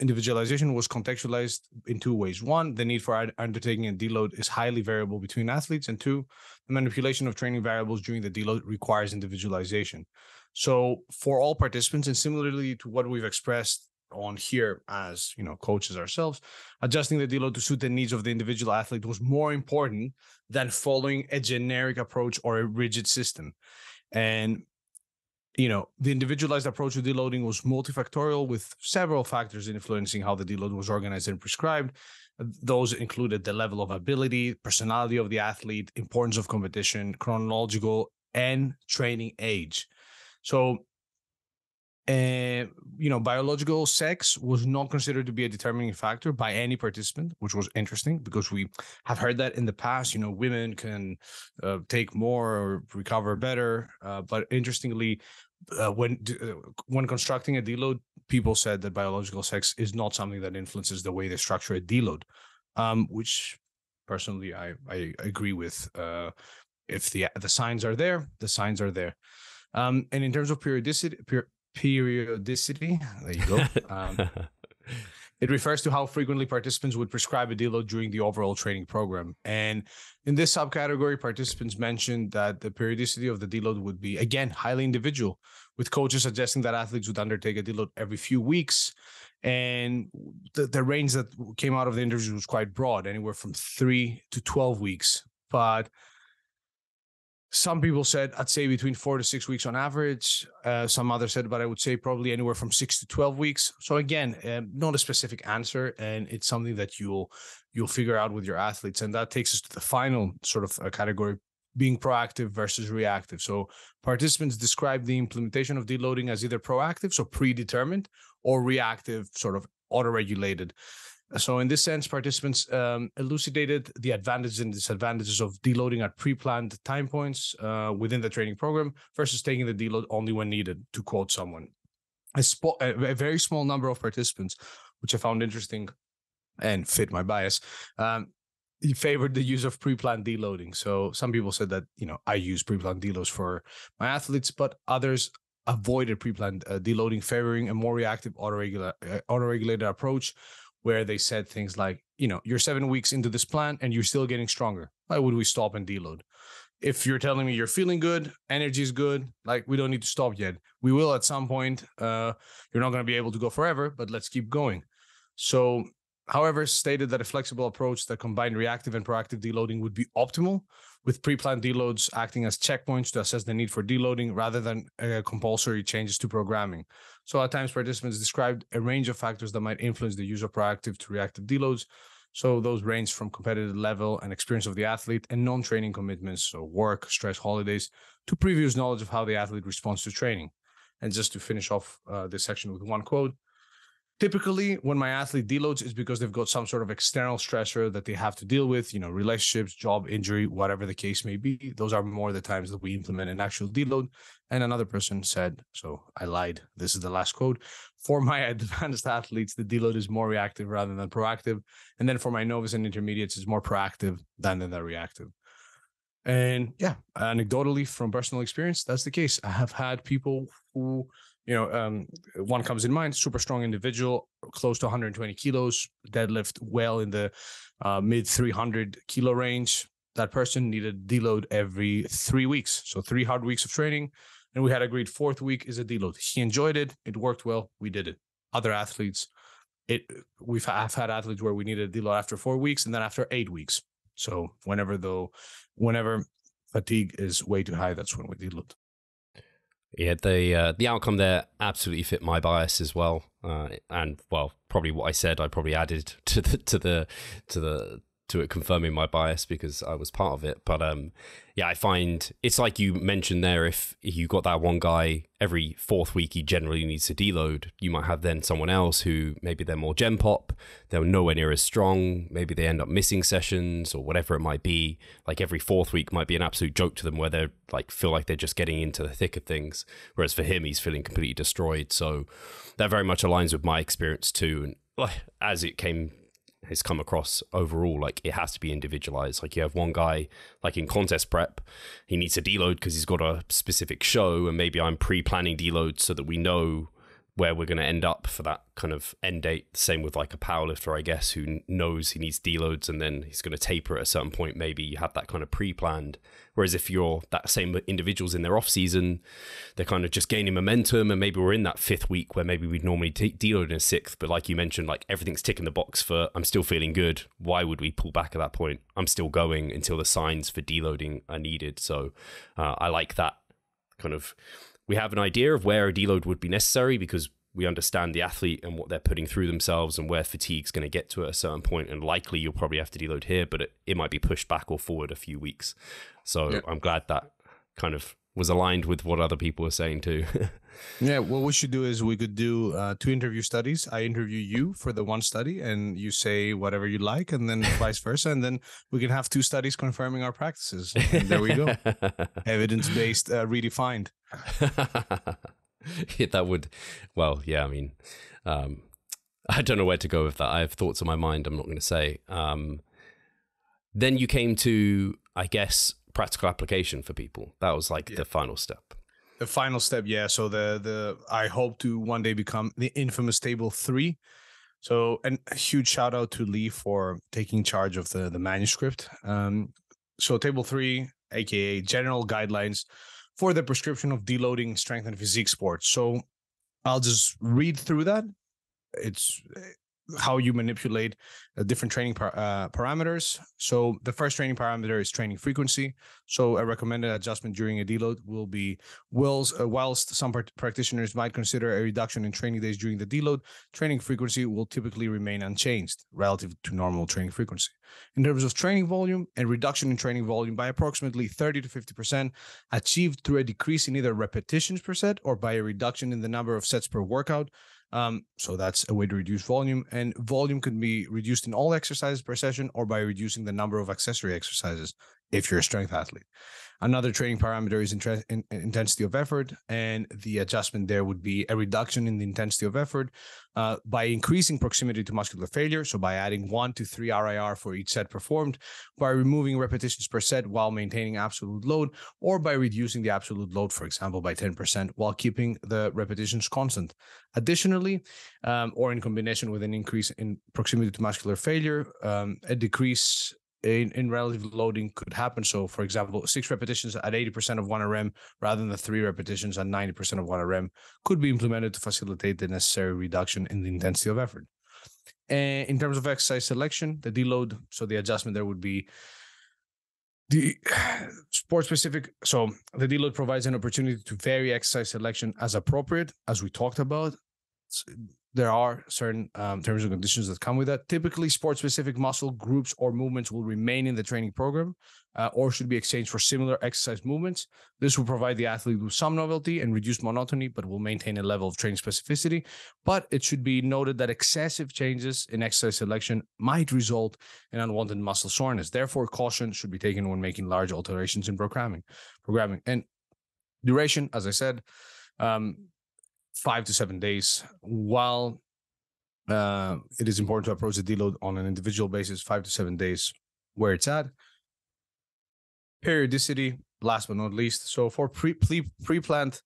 individualization was contextualized in 2 ways. 1, the need for undertaking a deload is highly variable between athletes. And 2, the manipulation of training variables during the deload requires individualization. So for all participants, and similarly to what we've expressed on here as, you know, coaches ourselves, adjusting the deload to suit the needs of the individual athlete was more important than following a generic approach or a rigid system. And you know, the individualized approach to deloading was multifactorial, with several factors influencing how the deload was organized and prescribed. Those included the level of ability, personality of the athlete, importance of competition, chronological and training age. So, you know, biological sex was not considered to be a determining factor by any participant, which was interesting because we have heard that in the past, you know, women can take more or recover better. But interestingly, when constructing a deload, people said that biological sex is not something that influences the way they structure a deload, which personally I agree with. If the signs are there, the signs are there. And in terms of periodicity, there you go. It refers to how frequently participants would prescribe a deload during the overall training program. And in this subcategory, participants mentioned that the periodicity of the deload would be, again, highly individual, with coaches suggesting that athletes would undertake a deload every few weeks. And the range that came out of the interview was quite broad, anywhere from 3 to 12 weeks. But Some people said, I'd say between 4 to 6 weeks on average. Some others said, but I would say probably anywhere from 6 to 12 weeks. So again, not a specific answer, and it's something that you'll figure out with your athletes. And that takes us to the final sort of category, being proactive versus reactive. So participants describe the implementation of deloading as either proactive, so predetermined, or reactive, sort of auto-regulated. So in this sense, participants elucidated the advantages and disadvantages of deloading at pre-planned time points within the training program versus taking the deload only when needed, to quote someone. A very small number of participants, which I found interesting and fit my bias, he favored the use of pre-planned deloading. So some people said that, you know, I use pre-planned deloads for my athletes, but others avoided pre-planned deloading, favoring a more reactive auto-regulated approach, where they said things like, you know, you're 7 weeks into this plan and you're still getting stronger. Why would we stop and deload? If you're telling me you're feeling good, energy is good, like, we don't need to stop yet. We will at some point. You're not going to be able to go forever, but let's keep going. So, however, stated that a flexible approach that combined reactive and proactive deloading would be optimal, with pre-planned deloads acting as checkpoints to assess the need for deloading rather than compulsory changes to programming. So at times, participants described a range of factors that might influence the use of proactive to reactive deloads. So those range from competitive level and experience of the athlete and non-training commitments, so work, stress, holidays, to previous knowledge of how the athlete responds to training. And just to finish off this section with one quote, typically, when my athlete deloads, it's because they've got some sort of external stressor that they have to deal with, you know, relationships, job, injury, whatever the case may be. Those are more the times that we implement an actual deload. And another person said, so I lied, this is the last quote, for my advanced athletes, the deload is more reactive rather than proactive. And then for my novice and intermediates, it's more proactive than reactive. And yeah, anecdotally, from personal experience, that's the case. I have had people who... You know, one comes in mind, super strong individual, close to 120 kilos, deadlift well in the mid 300 kilo range. That person needed deload every 3 weeks. So 3 hard weeks of training. And we had agreed 4th week is a deload. He enjoyed it. It worked well. We did it. Other athletes, I've had athletes where we needed a deload after 4 weeks and then after 8 weeks. So whenever fatigue is way too high, that's when we deload. Yeah, the outcome there absolutely fit my bias as well, and well, probably what I said, I probably added to it confirming my bias because I was part of it. But yeah, I find it's like you mentioned there. If you got that one guy every 4th week, he generally needs to deload. You might have then someone else who maybe they're more gen pop, they're nowhere near as strong. Maybe they end up missing sessions or whatever it might be. Like every 4th week might be an absolute joke to them, where they're like feel like they're just getting into the thick of things. Whereas for him, he's feeling completely destroyed. So that very much aligns with my experience too, and as it came. Has come across overall, like it has to be individualized. Like you have one guy, like in contest prep, he needs to deload because he's got a specific show, and maybe I'm pre-planning deloads so that we know where we're going to end up for that kind of end date. Same with like a powerlifter, I guess, who knows he needs deloads and then he's going to taper at a certain point. Maybe you have that kind of pre-planned. Whereas if you're that same individual's in their off season, they're kind of just gaining momentum, and maybe we're in that 5th week where maybe we'd normally deload in a 6th. But like you mentioned, like everything's ticking the box for I'm still feeling good. Why would we pull back at that point? I'm still going until the signs for deloading are needed. So I like that kind of. We have an idea of where a deload would be necessary because we understand the athlete and what they're putting through themselves and where fatigue's going to get to at a certain point. And likely you'll probably have to deload here, but it might be pushed back or forward a few weeks. So yeah. I'm glad that kind of was aligned with what other people were saying too. Yeah, what we should do is we could do 2 interview studies. I interview you for the 1 study and you say whatever you like, and then vice versa. And then we can have 2 studies confirming our practices. And there we go. Evidence-based redefined. That would, well, yeah, I mean, I don't know where to go with that. I have thoughts on my mind. I'm not going to say. Then you came to, I guess, practical application for people. That was like the final step. The final step, yeah. So the I hope to one day become the infamous table 3. So, and a huge shout out to Lee for taking charge of the manuscript. So table 3, aka general guidelines for the prescription of deloading strength and physique sports. So I'll just read through that. It's how you manipulate different training parameters. So the first training parameter is training frequency. So a recommended adjustment during a deload will be, whilst some practitioners might consider a reduction in training days during the deload, training frequency will typically remain unchanged relative to normal training frequency. In terms of training volume, a reduction in training volume by approximately 30 to 50% achieved through a decrease in either repetitions per set or by a reduction in the number of sets per workout. So that's a way to reduce volume, and volume can be reduced in all exercises per session or by reducing the number of accessory exercises if you're a strength athlete. Another training parameter is intensity of effort, and the adjustment there would be a reduction in the intensity of effort by increasing proximity to muscular failure, so by adding 1 to 3 RIR for each set performed, by removing repetitions per set while maintaining absolute load, or by reducing the absolute load, for example, by 10% while keeping the repetitions constant. Additionally, or in combination with an increase in proximity to muscular failure, a decrease in relative loading could happen. So, for example, 6 repetitions at 80% of 1RM rather than the 3 repetitions at 90% of 1RM could be implemented to facilitate the necessary reduction in the intensity of effort. And in terms of exercise selection, the deload, so the adjustment there would be the sport specific. So the deload provides an opportunity to vary exercise selection as appropriate, as we talked about. There are certain terms and conditions that come with that. Typically, sport-specific muscle groups or movements will remain in the training program or should be exchanged for similar exercise movements. This will provide the athlete with some novelty and reduce monotony, but will maintain a level of training specificity. But it should be noted that excessive changes in exercise selection might result in unwanted muscle soreness. Therefore, caution should be taken when making large alterations in programming. And duration, as I said, 5 to 7 days. While it is important to approach the deload on an individual basis, 5 to 7 days where it's at. Periodicity, last but not least. So for pre-planned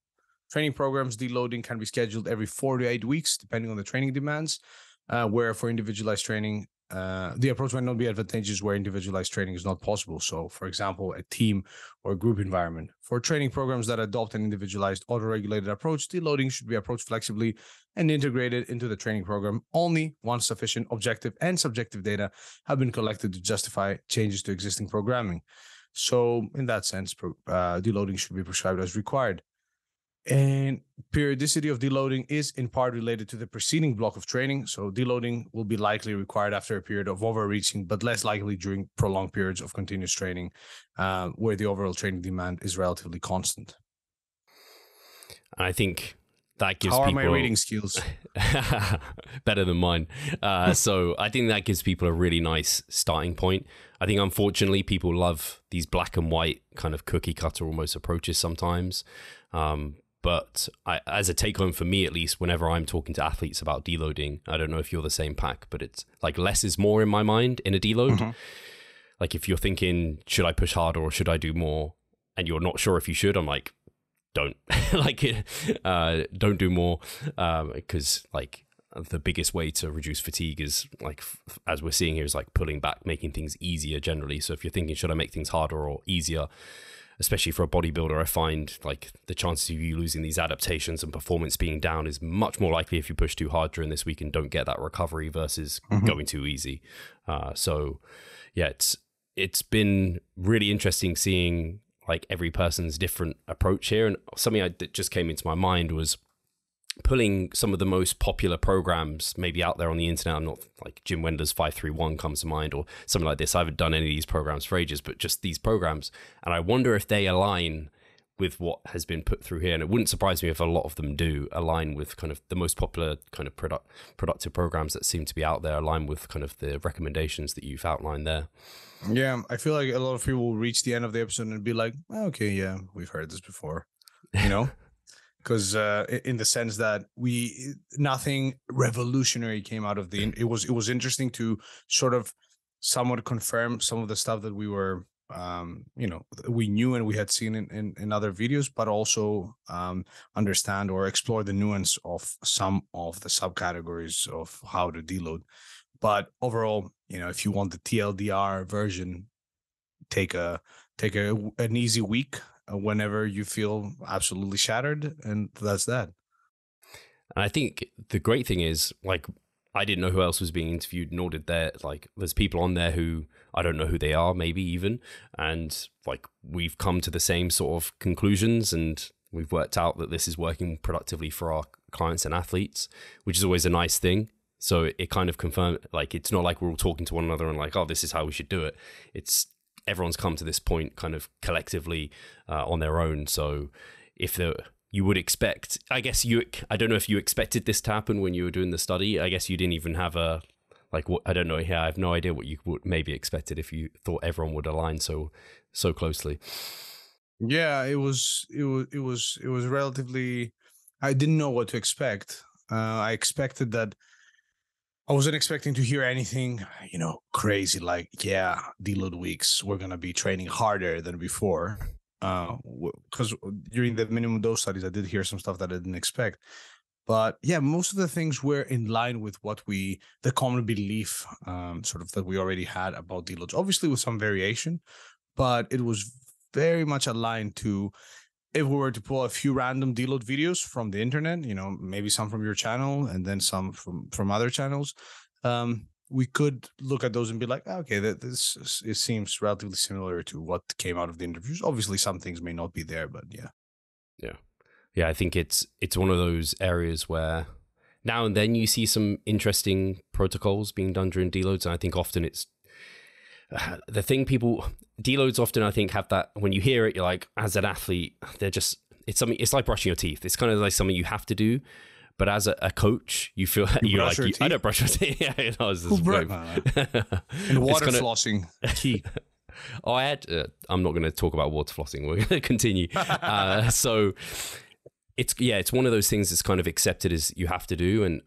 training programs, deloading can be scheduled every 4 to 8 weeks, depending on the training demands, where for individualized training, the approach might not be advantageous where individualized training is not possible. So, for example, a team or group environment. For training programs that adopt an individualized auto-regulated approach, deloading should be approached flexibly and integrated into the training program only once sufficient objective and subjective data have been collected to justify changes to existing programming. So, in that sense, deloading should be prescribed as required. And periodicity of deloading is in part related to the preceding block of training. So deloading will be likely required after a period of overreaching, but less likely during prolonged periods of continuous training, where the overall training demand is relatively constant. I think that gives people... How are my reading skills? Better than mine. So I think that gives people a really nice starting point. I think, unfortunately, people love these black and white kind of cookie cutter almost approaches sometimes. But as a take home for me, at least, whenever I'm talking to athletes about deloading, I don't know if you're the same, Pak, but it's like less is more in my mind in a deload. Mm-hmm. Like if you're thinking, should I push harder or should I do more? And you're not sure if you should, I'm like, don't. Don't do more. Because like the biggest way to reduce fatigue is like, as we're seeing here, is like pulling back, making things easier generally. So if you're thinking, should I make things harder or easier? Especially for a bodybuilder, I find like the chances of you losing these adaptations and performance being down is much more likely if you push too hard during this week and don't get that recovery versus going too easy. So yeah, it's been really interesting seeing like every person's different approach here. And something that just came into my mind was pulling some of the most popular programs maybe out there on the internet. I'm not like Jim Wendler's 531 comes to mind or something like this. I haven't done any of these programs for ages, but just these programs. And I wonder if they align with what has been put through here. And it wouldn't surprise me if a lot of them do align with kind of the most popular kind of productive programs that seem to be out there, align with kind of the recommendations that you've outlined there. Yeah. I feel like a lot of people will reach the end of the episode and be like, okay, yeah, we've heard this before, you know? Because in the sense that nothing revolutionary came out of the, it was interesting to sort of somewhat confirm some of the stuff that we were, we knew and we had seen in other videos, but also understand or explore the nuance of some of the subcategories of how to deload. But overall, you know, if you want the TLDR version, take an easy week whenever you feel absolutely shattered, and that's that. And I think the great thing is, like, I didn't know who else was being interviewed, nor did there, like, there's people on there who I don't know who they are, maybe even. And like, we've come to the same sort of conclusions, and we've worked out that this is working productively for our clients and athletes, which is always a nice thing. So it kind of confirmed, like, it's not like we're all talking to one another and like, oh, this is how we should do it. It's everyone's come to this point kind of collectively on their own. So if you would expect, I guess I don't know if you expected this to happen when you were doing the study. I guess you didn't even have a, like, what, I don't know. Yeah, I have no idea what you would maybe expected if you thought everyone would align so closely. Yeah, it was relatively, I didn't know what to expect. I expected that. I wasn't expecting to hear anything, you know, crazy, like, yeah, deload weeks, we're going to be training harder than before. Because during the minimum dose studies, I did hear some stuff that I didn't expect. But yeah, most of the things were in line with what the common belief sort of that we already had about deloads, obviously with some variation, but it was very much aligned to, if we were to pull a few random deload videos from the internet, you know, maybe some from your channel and then some from other channels, we could look at those and be like, okay, it seems relatively similar to what came out of the interviews. Obviously, some things may not be there, but yeah. Yeah. Yeah, I think it's one of those areas where now and then you see some interesting protocols being done during deloads. And I think often it's the thing deloads often, I think, have that, when you hear it, you're like, as an athlete, it's something, it's like brushing your teeth. It's kind of like something you have to do. But as a coach, you feel you're like, I don't brush my teeth. Yeah, you know, and water flossing. Oh, I'm not going to talk about water flossing. We're going to continue. So it's one of those things that's kind of accepted as you have to do. And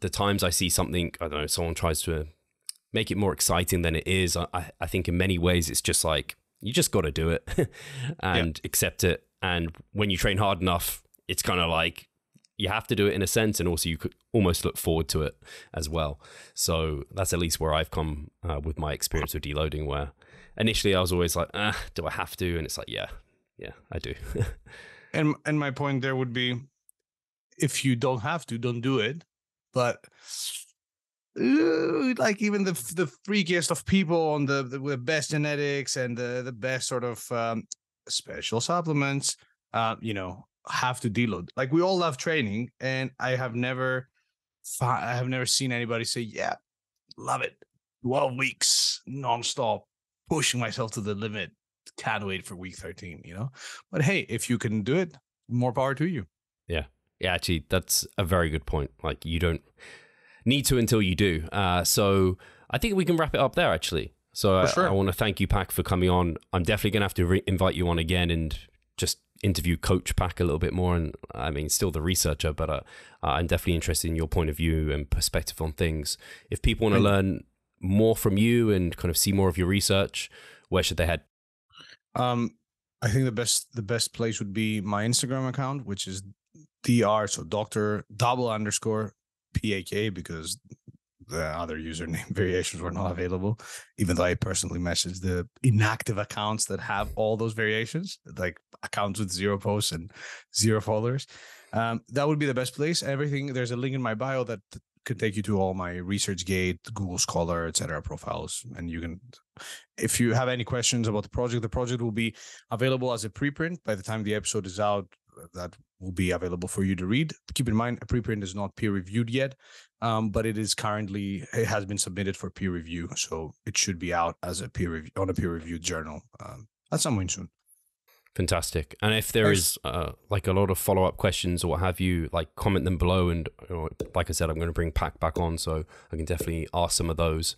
the times I see something, I don't know, someone tries to make it more exciting than it is. I think in many ways, it's just like, you just got to do it and accept it. And when you train hard enough, it's kind of like, you have to do it in a sense. And also you could almost look forward to it as well. So that's at least where I've come with my experience with deloading, where initially I was always like, do I have to? And it's like, yeah, I do. and my point there would be, if you don't have to, don't do it. But like, even the freakiest of people on the best genetics and the best sort of special supplements, you know, have to deload. Like, we all love training, and I have never seen anybody say, yeah, love it, 12 weeks nonstop, pushing myself to the limit, can't wait for week 13, you know. But hey, if you can do it, more power to you. Yeah, actually, that's a very good point. Like, you don't need to until you do. So I think we can wrap it up there, actually. So I want to thank you, Pak, for coming on. I'm definitely going to have to invite you on again and just interview Coach Pak a little bit more. And I mean, still the researcher, but I'm definitely interested in your point of view and perspective on things. If people want to learn more from you and kind of see more of your research, where should they head? I think the best place would be my Instagram account, which is dr, so Dr. _PAK, because the other username variations were not available, even though I personally messaged the inactive accounts that have all those variations, like accounts with 0 posts and 0 followers. That would be the best place. There's a link in my bio that could take you to all my ResearchGate, Google Scholar, etc. profiles. And you can, if you have any questions about the project will be available as a preprint by the time the episode is out. That will be available for you to read. Keep in mind, a preprint is not peer reviewed yet, but it has been submitted for peer review, so it should be out as a peer review on a peer reviewed journal at some point soon. Fantastic. And if there is like a lot of follow up questions or what have you, like, comment them below. And like I said, I'm going to bring Pak back on, so I can definitely ask some of those.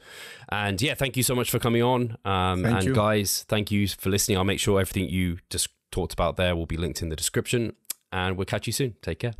And yeah, thank you so much for coming on. And guys, thank you for listening. I'll make sure everything you just talked about there will be linked in the description, and we'll catch you soon. Take care.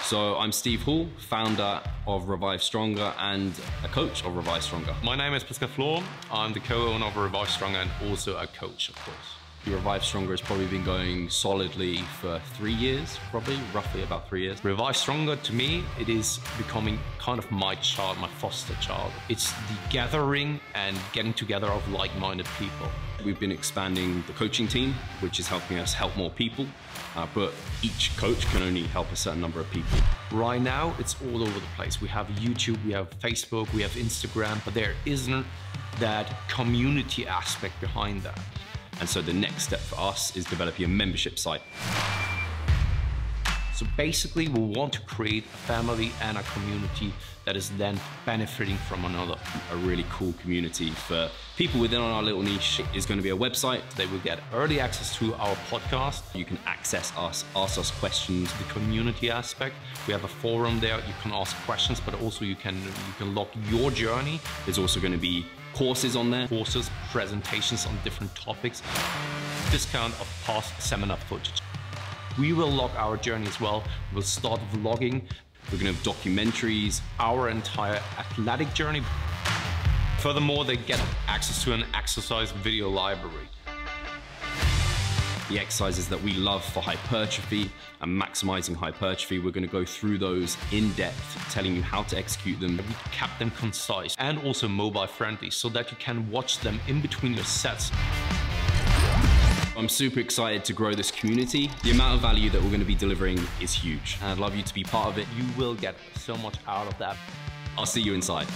So I'm Steve Hall, founder of Revive Stronger and a coach of Revive Stronger. My name is Pascal Flor. I'm the co-owner of Revive Stronger and also a coach, of course. Revive Stronger has probably been going solidly for 3 years, probably roughly about 3 years. Revive Stronger, to me, it is becoming kind of my child, my foster child. It's the gathering and getting together of like-minded people. We've been expanding the coaching team, which is helping us help more people, but each coach can only help a certain number of people. Right now, it's all over the place. We have YouTube, we have Facebook, we have Instagram, but there isn't that community aspect behind that. And so the next step for us is developing a membership site. So basically, we want to create a family and a community that is then benefiting from another. A really cool community for people within our little niche is going to be a website. They will get early access to our podcast. You can access us, ask us questions. The community aspect, we have a forum there. You can ask questions, but also you can log your journey. There's also going to be courses on there, courses, presentations on different topics, discount of past seminar footage. We will log our journey as well. We'll start vlogging. We're gonna have documentaries, our entire athletic journey. Furthermore, they get access to an exercise video library. The exercises that we love for hypertrophy and maximizing hypertrophy, we're gonna go through those in depth, telling you how to execute them. We kept them concise and also mobile friendly so that you can watch them in between your sets. I'm super excited to grow this community. The amount of value that we're going to be delivering is huge. And I'd love you to be part of it. You will get so much out of that. I'll see you inside.